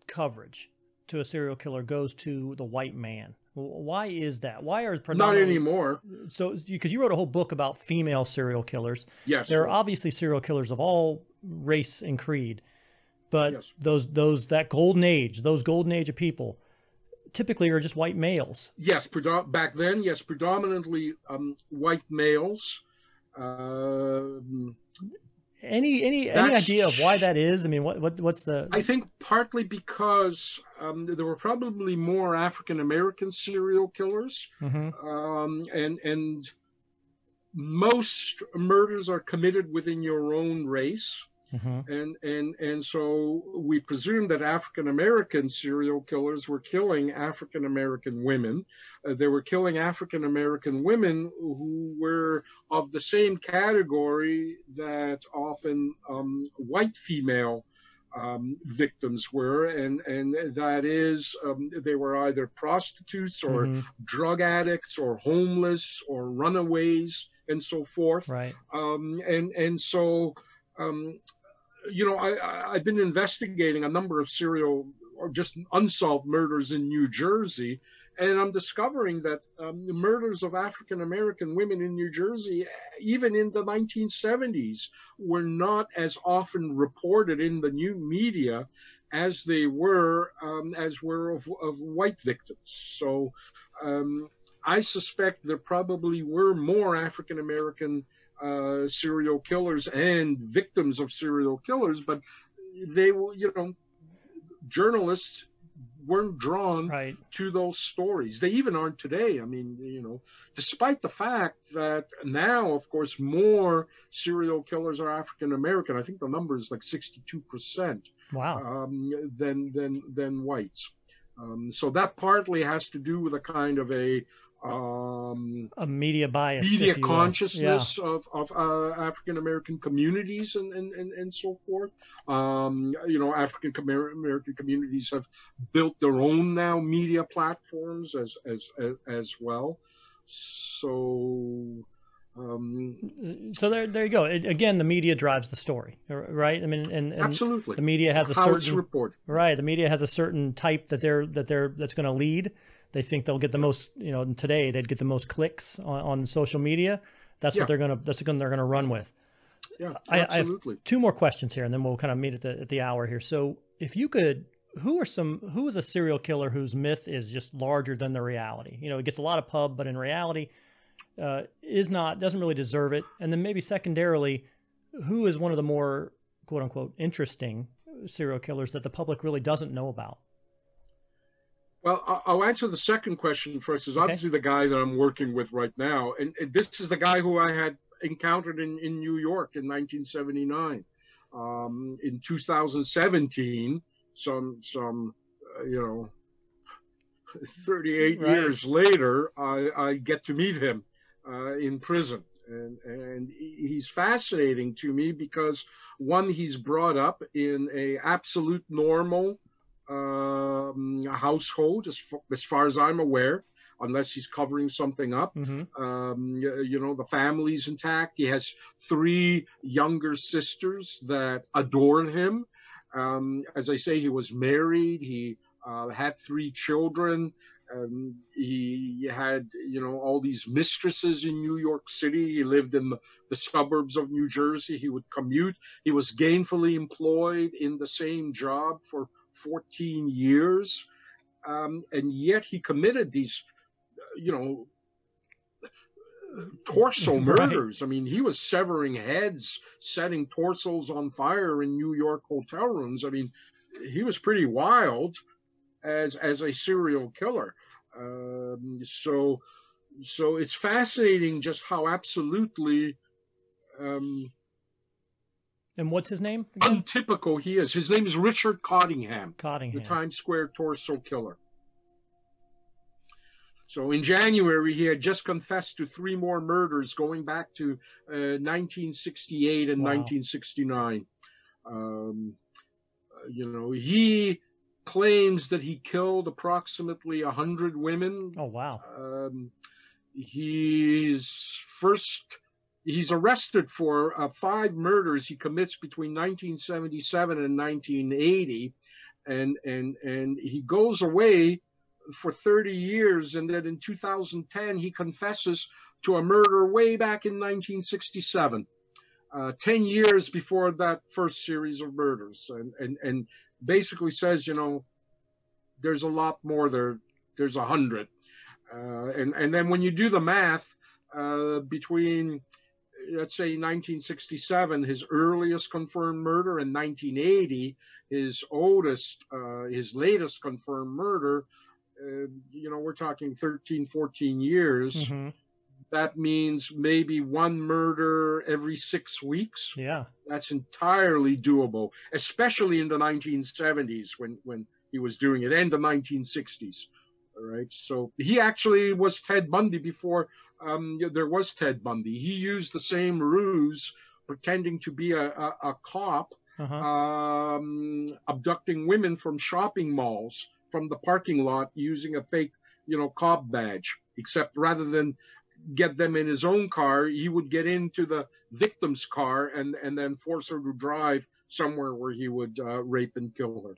coverage to a serial killer goes to the white man. Why is that? Why are predominantly... Not anymore. So, because you wrote a whole book about female serial killers. Yes. There are obviously serial killers of all race and creed. But yes. those those that golden age, those golden age of people, typically are just white males. Yes, back then, yes, predominantly um, white males. Uh, any any any idea of why that is? I mean, what what what's the? I think partly because um, there were probably more African American serial killers, mm-hmm. um, and and most murders are committed within your own race. Mm-hmm. And, and, and so we presume that African-American serial killers were killing African-American women. Uh, they were killing African-American women who were of the same category that often um, white female um, victims were. And, and that is, um, they were either prostitutes or mm-hmm. drug addicts or homeless or runaways and so forth. Right. Um, and, and so... Um, you know, I, I, I've been investigating a number of serial or just unsolved murders in New Jersey, and I'm discovering that um, the murders of African-American women in New Jersey, even in the nineteen seventies, were not as often reported in the new media as they were, um, as were of, of white victims. So um, I suspect there probably were more African-American Uh, serial killers and victims of serial killers, but they were, you know, journalists weren't drawn right. to those stories. They even aren't today. I mean, you know, despite the fact that now, of course, more serial killers are African American. I think the number is like sixty-two percent. Wow. Um, than than than whites. Um, so that partly has to do with a kind of a um a media bias, media consciousness yeah. of, of uh, African-American communities and, and and and so forth. Um you know, African-American communities have built their own now media platforms as as as, as well. So um so there there you go. It, again, the media drives the story, right? I mean, and, and absolutely the media has a How certain it's reported. Right, the media has a certain type that they're that they're that's going to lead. They think they'll get the most, you know, today they'd get the most clicks on, on social media. That's yeah. what they're going to, that's what they're going to run with. Yeah, I, absolutely. I have two more questions here and then we'll kind of meet at the, at the hour here. So if you could, who are some, who is a serial killer whose myth is just larger than the reality? You know, it gets a lot of pub, but in reality uh, is not, doesn't really deserve it. And then maybe secondarily, who is one of the more quote unquote interesting serial killers that the public really doesn't know about? Well, I'll answer the second question first. Is obviously okay. the guy that I'm working with right now, and, and this is the guy who I had encountered in, in New York in nineteen seventy-nine. Um, in two thousand seventeen, some some uh, you know, thirty-eight right. years later, I, I get to meet him uh, in prison, and and he's fascinating to me because one, he's brought up in a absolute normal Um, household, as, as far as I'm aware, unless he's covering something up. Mm-hmm. um, you, you know, the family's intact. He has three younger sisters that adore him. Um, as I say, he was married. He uh, had three children. Um, he had, you know, all these mistresses in New York City. He lived in the, the suburbs of New Jersey. He would commute. He was gainfully employed in the same job for fourteen years, um, and yet he committed these, you know, torso murders. Right. I mean, he was severing heads, setting torsos on fire in New York hotel rooms. I mean, he was pretty wild as as a serial killer. Um, so so it's fascinating just how absolutely um, and what's his name again? Untypical he is. His name is Richard Cottingham, Cottingham, the Times Square torso killer. So in January, he had just confessed to three more murders going back to uh, nineteen sixty-eight and wow. nineteen sixty-nine. Um, you know, he claims that he killed approximately one hundred women. Oh, wow. Um, he's first, he's arrested for uh, five murders he commits between nineteen seventy-seven and nineteen eighty. And, and, and he goes away for thirty years, and then in two thousand ten he confesses to a murder way back in nineteen sixty-seven, uh, ten years before that first series of murders, and and and basically says, you know, there's a lot more there. There's a hundred, uh, and and then when you do the math, uh, between let's say nineteen sixty-seven, his earliest confirmed murder, and nineteen eighty, his oldest, uh, his latest confirmed murder. Uh, you know, we're talking thirteen, fourteen years. Mm-hmm. That means maybe one murder every six weeks. Yeah. That's entirely doable, especially in the nineteen seventies when, when he was doing it, and the nineteen sixties. All right. So he actually was Ted Bundy before um, there was Ted Bundy. He used the same ruse, pretending to be a, a, a cop, uh-huh. um, abducting women from shopping malls, from the parking lot, using a fake, you know, cop badge, except rather than get them in his own car, he would get into the victim's car and, and then force her to drive somewhere where he would uh, rape and kill her.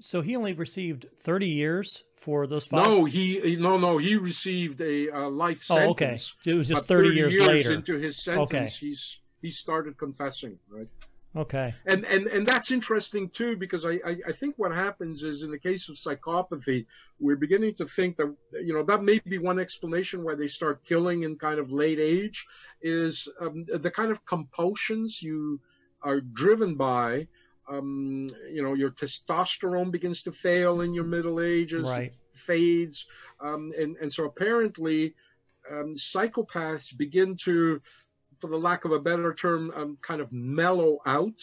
So he only received thirty years for those five? No, he, no, no, he received a uh, life sentence. Oh, okay. It was just thirty, thirty years, years later. Into his sentence, okay. he's, he started confessing, right? Okay. And, and and that's interesting, too, because I, I, I think what happens is, in the case of psychopathy, we're beginning to think that, you know, that may be one explanation why they start killing in kind of late age, is um, the kind of compulsions you are driven by. Um, you know, your testosterone begins to fail in your middle ages, right. It fades. Um, and, and so apparently um, psychopaths begin to, for the lack of a better term, um, kind of mellow out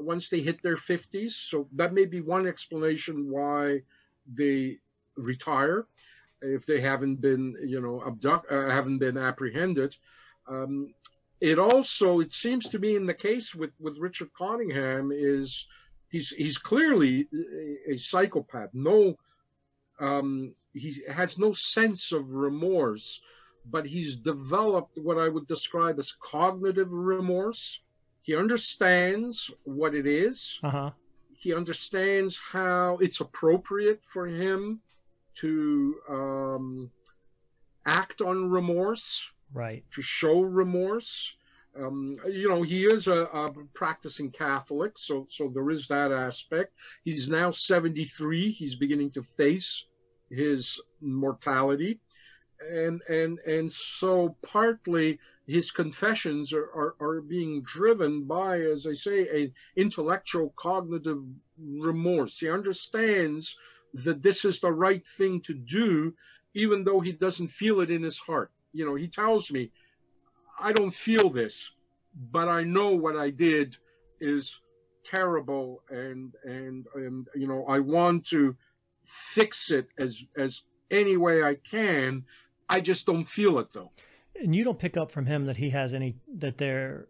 once they hit their fifties. So that may be one explanation why they retire, if they haven't been, you know, abduct, uh, haven't been apprehended. Um, it also, it seems to me, in the case with with Richard Cottingham, is he's he's clearly a, a psychopath. No, um, he has no sense of remorse. But he's developed what I would describe as cognitive remorse. He understands what it is. Uh-huh. He understands how it's appropriate for him to um, act on remorse, right? To show remorse. Um, you know, he is a, a practicing Catholic, so so there is that aspect. He's now seventy-three. He's beginning to face his mortality. And, and, and so partly his confessions are, are, are being driven by, as I say, an intellectual cognitive remorse. He understands that this is the right thing to do, even though he doesn't feel it in his heart. You know, he tells me, I don't feel this, but I know what I did is terrible. And, and, and you know, I want to fix it as, as any way I can. I just don't feel it, though. And you don't pick up from him that he has any, that they're,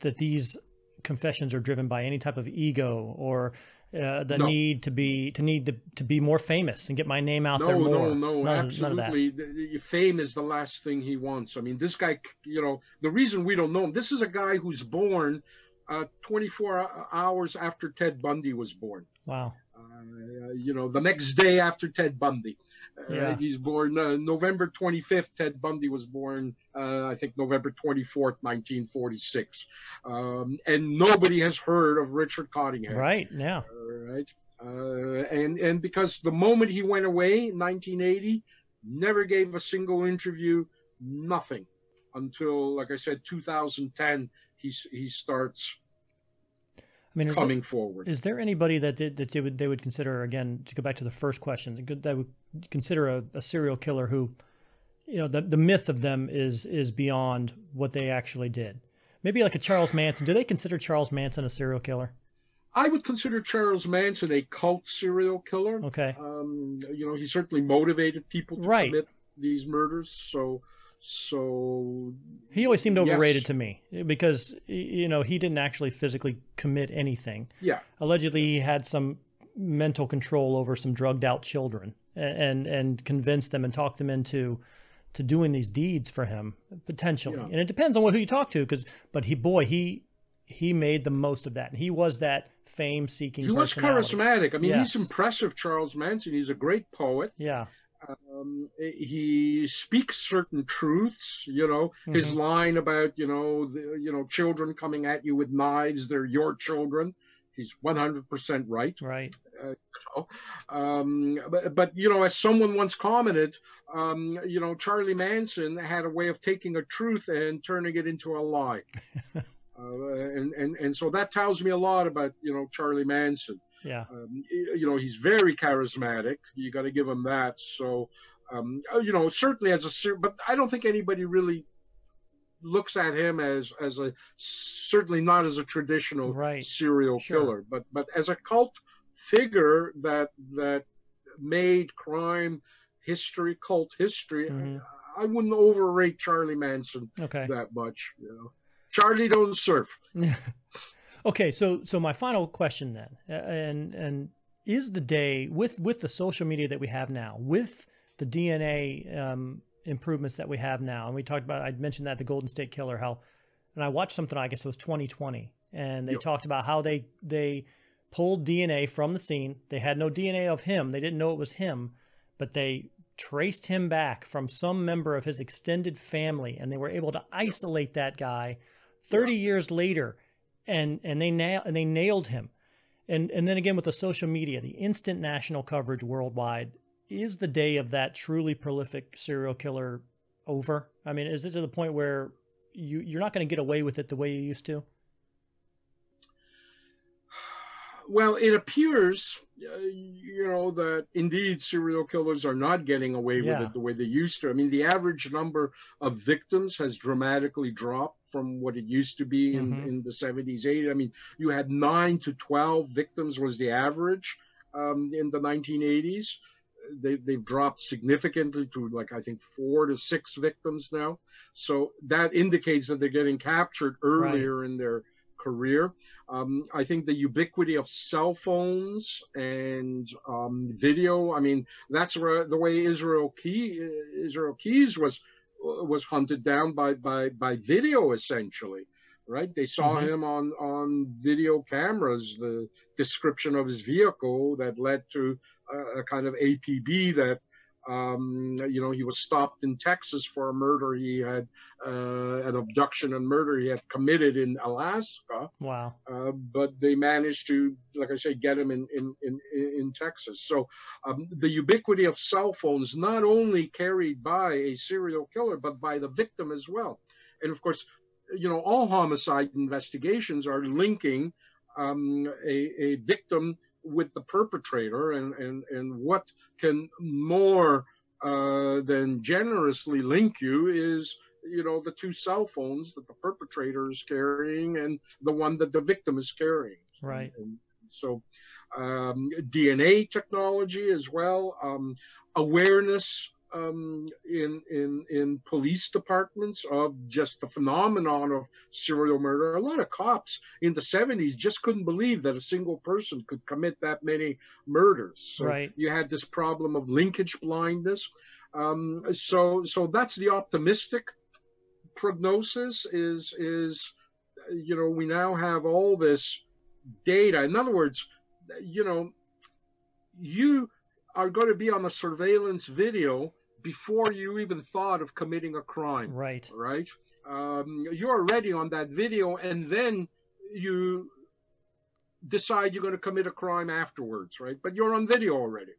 that these confessions are driven by any type of ego or uh, the no. need to be, to need to, to be more famous and get my name out no, there more. No, no, no, absolutely. Fame is the last thing he wants. I mean, this guy, you know, the reason we don't know him, this is a guy who's born uh, twenty-four hours after Ted Bundy was born. Wow. Uh, you know, the next day after Ted Bundy. Uh, yeah. He's born uh, November twenty-fifth. Ted Bundy was born, uh, I think, November twenty-fourth, nineteen forty-six. Um, and nobody has heard of Richard Cottingham. Right, yeah. All right. Uh, and, and because the moment he went away, nineteen eighty, never gave a single interview, nothing. Until, like I said, two thousand ten, he, he starts... I mean, coming there, forward. Is there anybody that did, that they would, they would consider, again, to go back to the first question, that would consider a, a serial killer who you know, the, the myth of them is is beyond what they actually did. Maybe like a Charles Manson. Do they consider Charles Manson a serial killer? I would consider Charles Manson a cult serial killer. Okay. Um, you know, he certainly motivated people to right. commit these murders. So, so he always seemed overrated yes. to me because, you know, he didn't actually physically commit anything. Yeah. Allegedly, he had some mental control over some drugged out children and, and, and convinced them and talked them into to doing these deeds for him, potentially. Yeah. And it depends on what, who you talk to. 'Cause, but he, boy, he... he made the most of that. He was that fame-seeking He was charismatic. I mean, yes. he's impressive, Charles Manson. He's a great poet. Yeah. Um, he speaks certain truths, you know, mm-hmm. his line about, you know, the, you know, children coming at you with knives, they're your children. He's one hundred percent right. Right. Uh, you know, um, but, but, you know, as someone once commented, um, you know, Charlie Manson had a way of taking a truth and turning it into a lie. Uh, and, and, and so that tells me a lot about, you know, Charlie Manson. Yeah. Um, you know, he's very charismatic. You got to give him that. So, um, you know, certainly as a, but I don't think anybody really looks at him as, as a, certainly not as a traditional right. serial sure. killer, but, but as a cult figure that, that made crime history, cult history, mm-hmm. I, I wouldn't overrate Charlie Manson okay. that much, you know. Charlie don't surf. Okay, so so my final question then, and and is the day with with the social media that we have now, with the D N A um, improvements that we have now, and we talked about, I mentioned that the Golden State Killer, how, and I watched something, I guess it was twenty twenty, and they yep. talked about how they they pulled D N A from the scene. They had no D N A of him. They didn't know it was him, but they traced him back from some member of his extended family, and they were able to isolate that guy thirty yeah. years later, and and they nail and they nailed him, and and then again with the social media, the instant national coverage worldwide, is the day of that truly prolific serial killer over? I mean, is it to the point where you you're not going to get away with it the way you used to? Well, it appears, uh, you know, that indeed serial killers are not getting away yeah. with it the way they used to. I mean, the average number of victims has dramatically dropped from what it used to be in, mm-hmm. in the seventies, eighties. I mean, you had nine to twelve victims was the average um, in the nineteen eighties. They, they've dropped significantly to, like, I think four to six victims now. So that indicates that they're getting captured earlier right. in their career. Um, I think the ubiquity of cell phones and um, video, I mean, that's where, the way Israel, Key, Israel Keys was was hunted down by, by, by video, essentially, right? They saw mm-hmm. him on, on video cameras, the description of his vehicle that led to a, a kind of A P B that, um, you know, he was stopped in Texas for a murder he had, uh, an abduction and murder he had committed in Alaska. Wow. Uh, but they managed to, like I say, get him in, in, in, in Texas. So um, the ubiquity of cell phones, not only carried by a serial killer, but by the victim as well. And of course, you know, all homicide investigations are linking um, a, a victim with the perpetrator, and and and what can more uh than generously link you is, you know, the two cell phones that the perpetrator is carrying and the one that the victim is carrying, right? And, and so um D N A technology as well, um awareness um in in in police departments of just the phenomenon of serial murder. A lot of cops in the seventies just couldn't believe that a single person could commit that many murders, so right. you had this problem of linkage blindness. um so so that's the optimistic prognosis, is is you know, we now have all this data. In other words, you know, you are going to be on a surveillance video before you even thought of committing a crime. Right. Right. Um, you're already on that video, and then you decide you're going to commit a crime afterwards. Right. But you're on video already.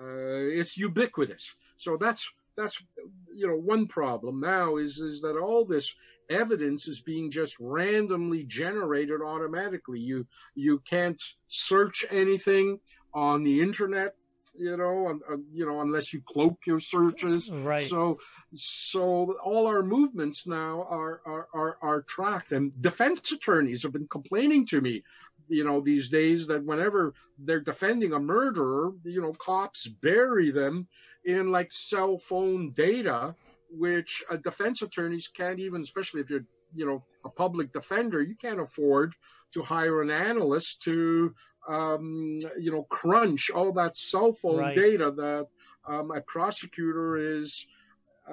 Uh, it's ubiquitous. So that's, that's, you know, one problem now is, is that all this evidence is being just randomly generated automatically. You, you can't search anything on the internet. you know, and, uh, you know, unless you cloak your searches. Right. So, so all our movements now are, are, are, are tracked, and defense attorneys have been complaining to me, you know, these days that whenever they're defending a murderer, you know, cops bury them in like cell phone data, which uh, defense attorneys can't even, especially if you're, you know, a public defender, you can't afford to hire an analyst to, um, you know, crunch all that cell phone right. data that um, a prosecutor is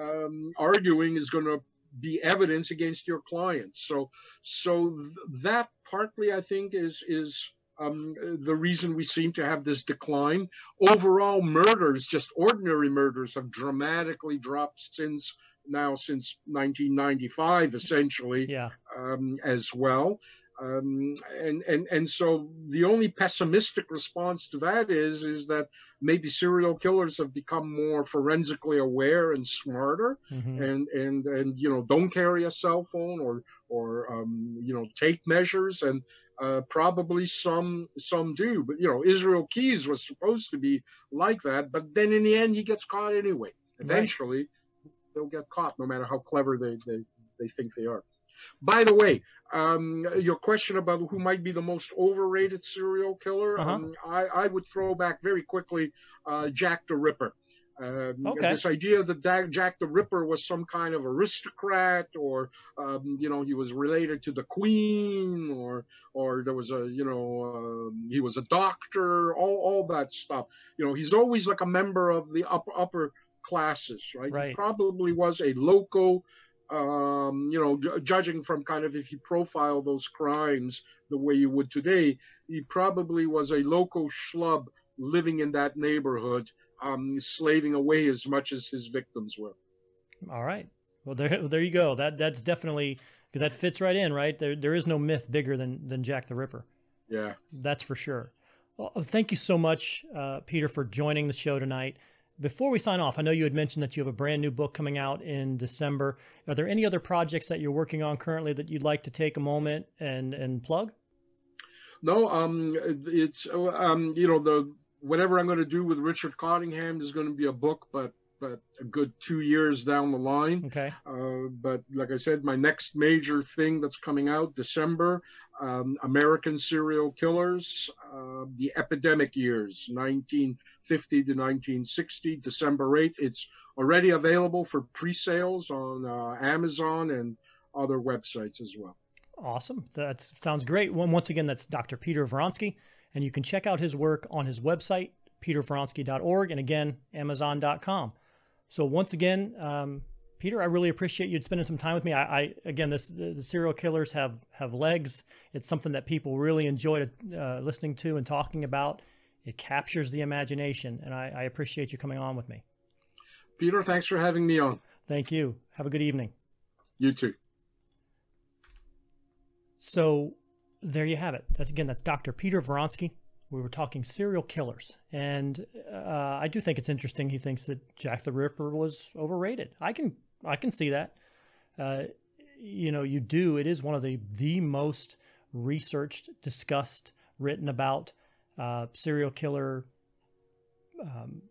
um, arguing is going to be evidence against your client. So, so th that partly, I think, is is um, the reason we seem to have this decline. Overall, murders, just ordinary murders, have dramatically dropped since. Now since nineteen ninety-five, essentially, yeah. um, as well. Um, and, and, and so the only pessimistic response to that is, is that maybe serial killers have become more forensically aware and smarter mm-hmm. and, and, and, you know, don't carry a cell phone or, or, um, you know, take measures, and uh, probably some, some do, but, you know, Israel Keys was supposed to be like that, but then in the end he gets caught anyway, eventually. Right. They'll get caught no matter how clever they, they, they think they are. By the way, um, your question about who might be the most overrated serial killer, uh-huh. um, I, I would throw back very quickly uh, Jack the Ripper. Um, okay. This idea that Jack the Ripper was some kind of aristocrat, or um, you know, he was related to the Queen, or or there was a you know um, he was a doctor, all all that stuff. You know, he's always like a member of the upper upper. classes, right? Right. He probably was a loco, um, you know, ju judging from kind of if you profile those crimes the way you would today, he probably was a loco schlub living in that neighborhood, um, slaving away as much as his victims were. All right. Well, there, there you go. That that's definitely, because that fits right in, right? There, there is no myth bigger than than Jack the Ripper. Yeah, that's for sure. Well, thank you so much, uh, Peter, for joining the show tonight. Before we sign off, I know you had mentioned that you have a brand new book coming out in December. Are there any other projects that you're working on currently that you'd like to take a moment and, and plug? No, um, it's, um, you know, the, whatever I'm going to do with Richard Cottingham is going to be a book, but, but a good two years down the line. Okay. Uh, but like I said, my next major thing that's coming out December, um, American Serial Killers, uh, the Epidemic Years, nineteen fifty to nineteen sixty, December eighth. It's already available for pre-sales on uh, Amazon and other websites as well. Awesome. That sounds great. Once again, that's Doctor Peter Vronsky, and you can check out his work on his website, Peter Vronsky dot org, and again, Amazon dot com. So once again, um, Peter, I really appreciate you spending some time with me. I, I again, this, the, the serial killers have, have legs. It's something that people really enjoy uh, listening to and talking about. It captures the imagination, and I, I appreciate you coming on with me. Peter, thanks for having me on. Thank you. Have a good evening. You too. So there you have it. That's, again, that's Doctor Peter Vronsky. We were talking serial killers, and uh, I do think it's interesting. He thinks that Jack the Ripper was overrated. I can I can see that. Uh, you know, you do. It is one of the the most researched, discussed, written about. Uh, serial killer um,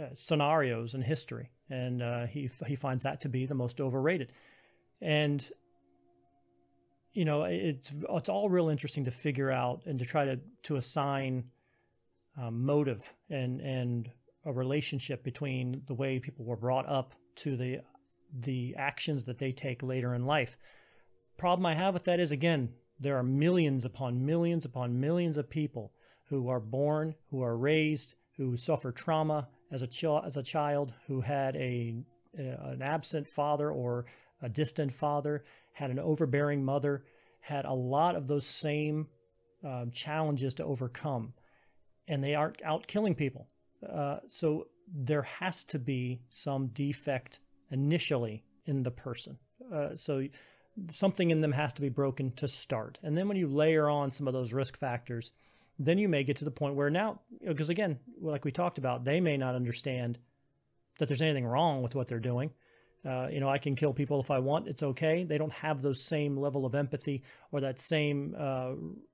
uh, scenarios in history, and uh, he he finds that to be the most overrated. And you know, it's it's all real interesting to figure out and to try to to assign um, motive and and a relationship between the way people were brought up to the the actions that they take later in life. Problem I have with that is, again, there are millions upon millions upon millions of people who are born, who are raised, who suffer trauma as a, ch as a child, who had a, a, an absent father or a distant father, had an overbearing mother, had a lot of those same um, challenges to overcome. And they aren't out killing people. Uh, so there has to be some defect initially in the person. Uh, so... something in them has to be broken to start. And then when you layer on some of those risk factors, then you may get to the point where now, because again, like we talked about, they may not understand that there's anything wrong with what they're doing. Uh, you know, I can kill people if I want, it's okay. They don't have those same level of empathy or that same uh,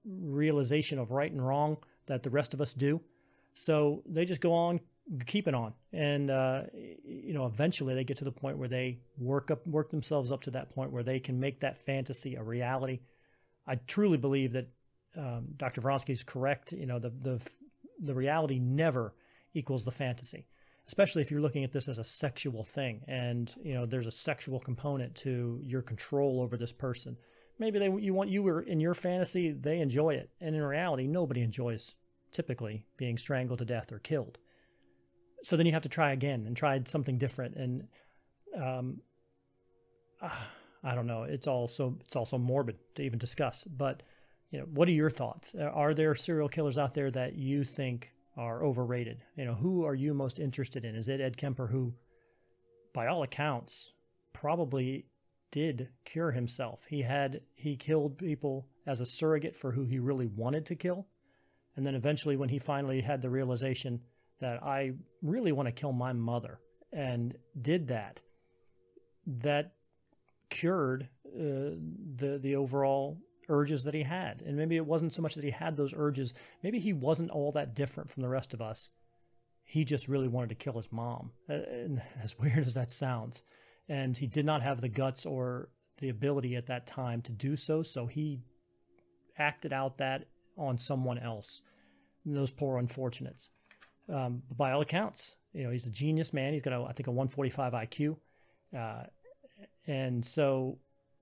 realization of right and wrong that the rest of us do. So they just go on, keep it on. And, uh, you know, eventually they get to the point where they work up, work themselves up to that point where they can make that fantasy a reality. I truly believe that um, Doctor Vronsky is correct. You know, the, the, the reality never equals the fantasy, especially if you're looking at this as a sexual thing. And, you know, there's a sexual component to your control over this person. Maybe they, you want, you were in your fantasy, they enjoy it. And in reality, nobody enjoys typically being strangled to death or killed. So then you have to try again and try something different. And, um, uh, I don't know. It's also, it's also morbid to even discuss, but you know, what are your thoughts? Are there serial killers out there that you think are overrated? You know, who are you most interested in? Is it Ed Kemper, who by all accounts probably did cure himself? He had, he killed people as a surrogate for who he really wanted to kill. And then eventually when he finally had the realization that I really want to kill my mother, and did that, that cured uh, the, the overall urges that he had. And maybe it wasn't so much that he had those urges. Maybe he wasn't all that different from the rest of us. He just really wanted to kill his mom, and as weird as that sounds. And he did not have the guts or the ability at that time to do so. So he acted out that on someone else, those poor unfortunates. Um, by all accounts, you know, he's a genius man. He's got, a, I think, a one forty-five I Q. Uh, and so,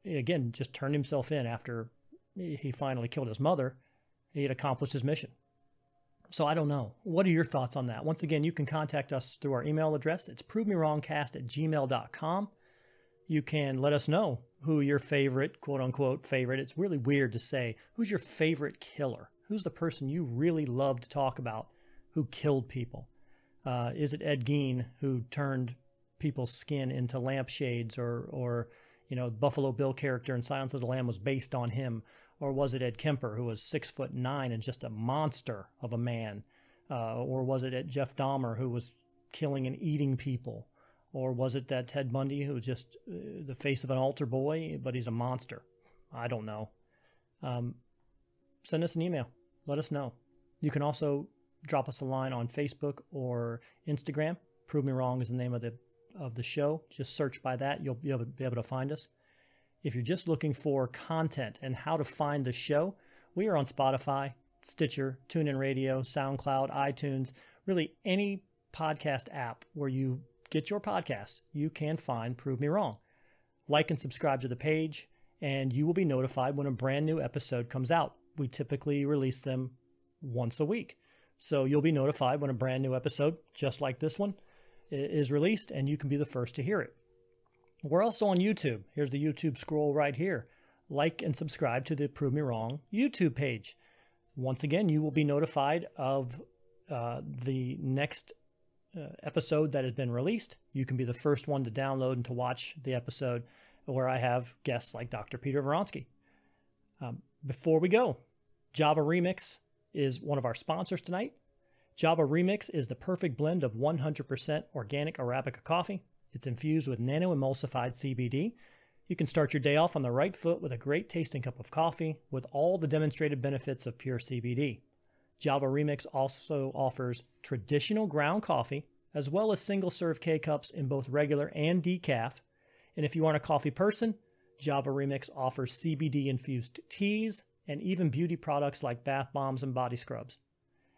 again, just turned himself in after he finally killed his mother. He had accomplished his mission. So I don't know. What are your thoughts on that? Once again, you can contact us through our email address. It's prove me wrong cast at gmail dot com. You can let us know who your favorite, quote unquote, favorite. It's really weird to say, who's your favorite killer? Who's the person you really love to talk about who killed people? Uh, is it Ed Gein, who turned people's skin into lampshades, or, or you know, Buffalo Bill character in Silence of the Lambs was based on him? Or was it Ed Kemper, who was six foot nine and just a monster of a man? Uh, or was it at Jeff Dahmer, who was killing and eating people? Or was it that Ted Bundy, who was just uh, the face of an altar boy, but he's a monster? I don't know. Um, send us an email. Let us know. You can also drop us a line on Facebook or Instagram. Prove Me Wrong is the name of the of the show. Just search by that. You'll be able, be able to find us. If you're just looking for content and how to find the show, we are on Spotify, Stitcher, TuneIn Radio, SoundCloud, iTunes, really any podcast app where you get your podcast, you can find Prove Me Wrong. Like and subscribe to the page, and you will be notified when a brand new episode comes out. We typically release them once a week. So you'll be notified when a brand new episode, just like this one, is released, and you can be the first to hear it. We're also on YouTube. Here's the YouTube scroll right here. Like and subscribe to the Prove Me Wrong YouTube page. Once again, you will be notified of uh, the next uh, episode that has been released. You can be the first one to download and to watch the episode where I have guests like Doctor Peter Vronsky. Um, before we go, Java Remix is one of our sponsors tonight. Java Remix is the perfect blend of one hundred percent organic Arabica coffee. It's infused with nano-emulsified C B D. You can start your day off on the right foot with a great tasting cup of coffee with all the demonstrated benefits of pure C B D. Java Remix also offers traditional ground coffee as well as single-serve K-cups in both regular and decaf. And if you aren't a coffee person, Java Remix offers C B D-infused teas, and even beauty products like bath bombs and body scrubs.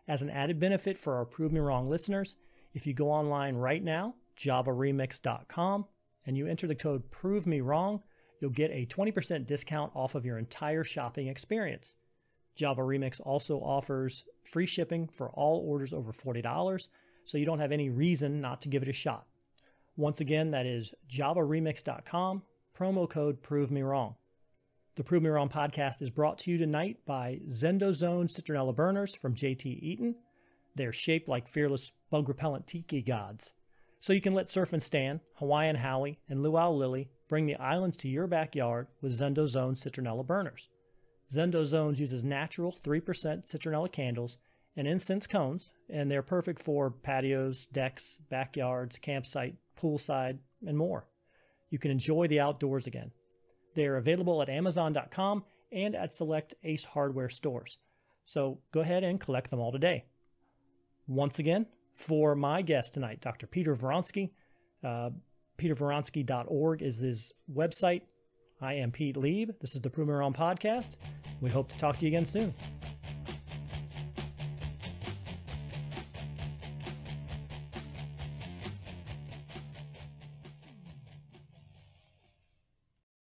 As an added benefit for our Prove Me Wrong listeners, if you go online right now, java remix dot com, and you enter the code Prove Me Wrong, you'll get a twenty percent discount off of your entire shopping experience. Java Remix also offers free shipping for all orders over forty dollars, so you don't have any reason not to give it a shot. Once again, that is java remix dot com, promo code Prove Me Wrong. The Prove Me Wrong podcast is brought to you tonight by Zendo Zone Citronella Burners from J T Eaton. They're shaped like fearless bug-repellent tiki gods. So you can let Surf and Stan, Hawaiian Howie, and Luau Lily bring the islands to your backyard with Zendo Zone Citronella Burners. Zendo Zones uses natural three percent citronella candles and incense cones, and they're perfect for patios, decks, backyards, campsite, poolside, and more. You can enjoy the outdoors again. They are available at amazon dot com and at select Ace Hardware stores. So go ahead and collect them all today. once again for my guest tonight, Doctor Peter Vronsky. Uh, Peter Vronsky dot org is his website. I am Pete Lieb. This is the Prove Me Wrong podcast. We hope to talk to you again soon.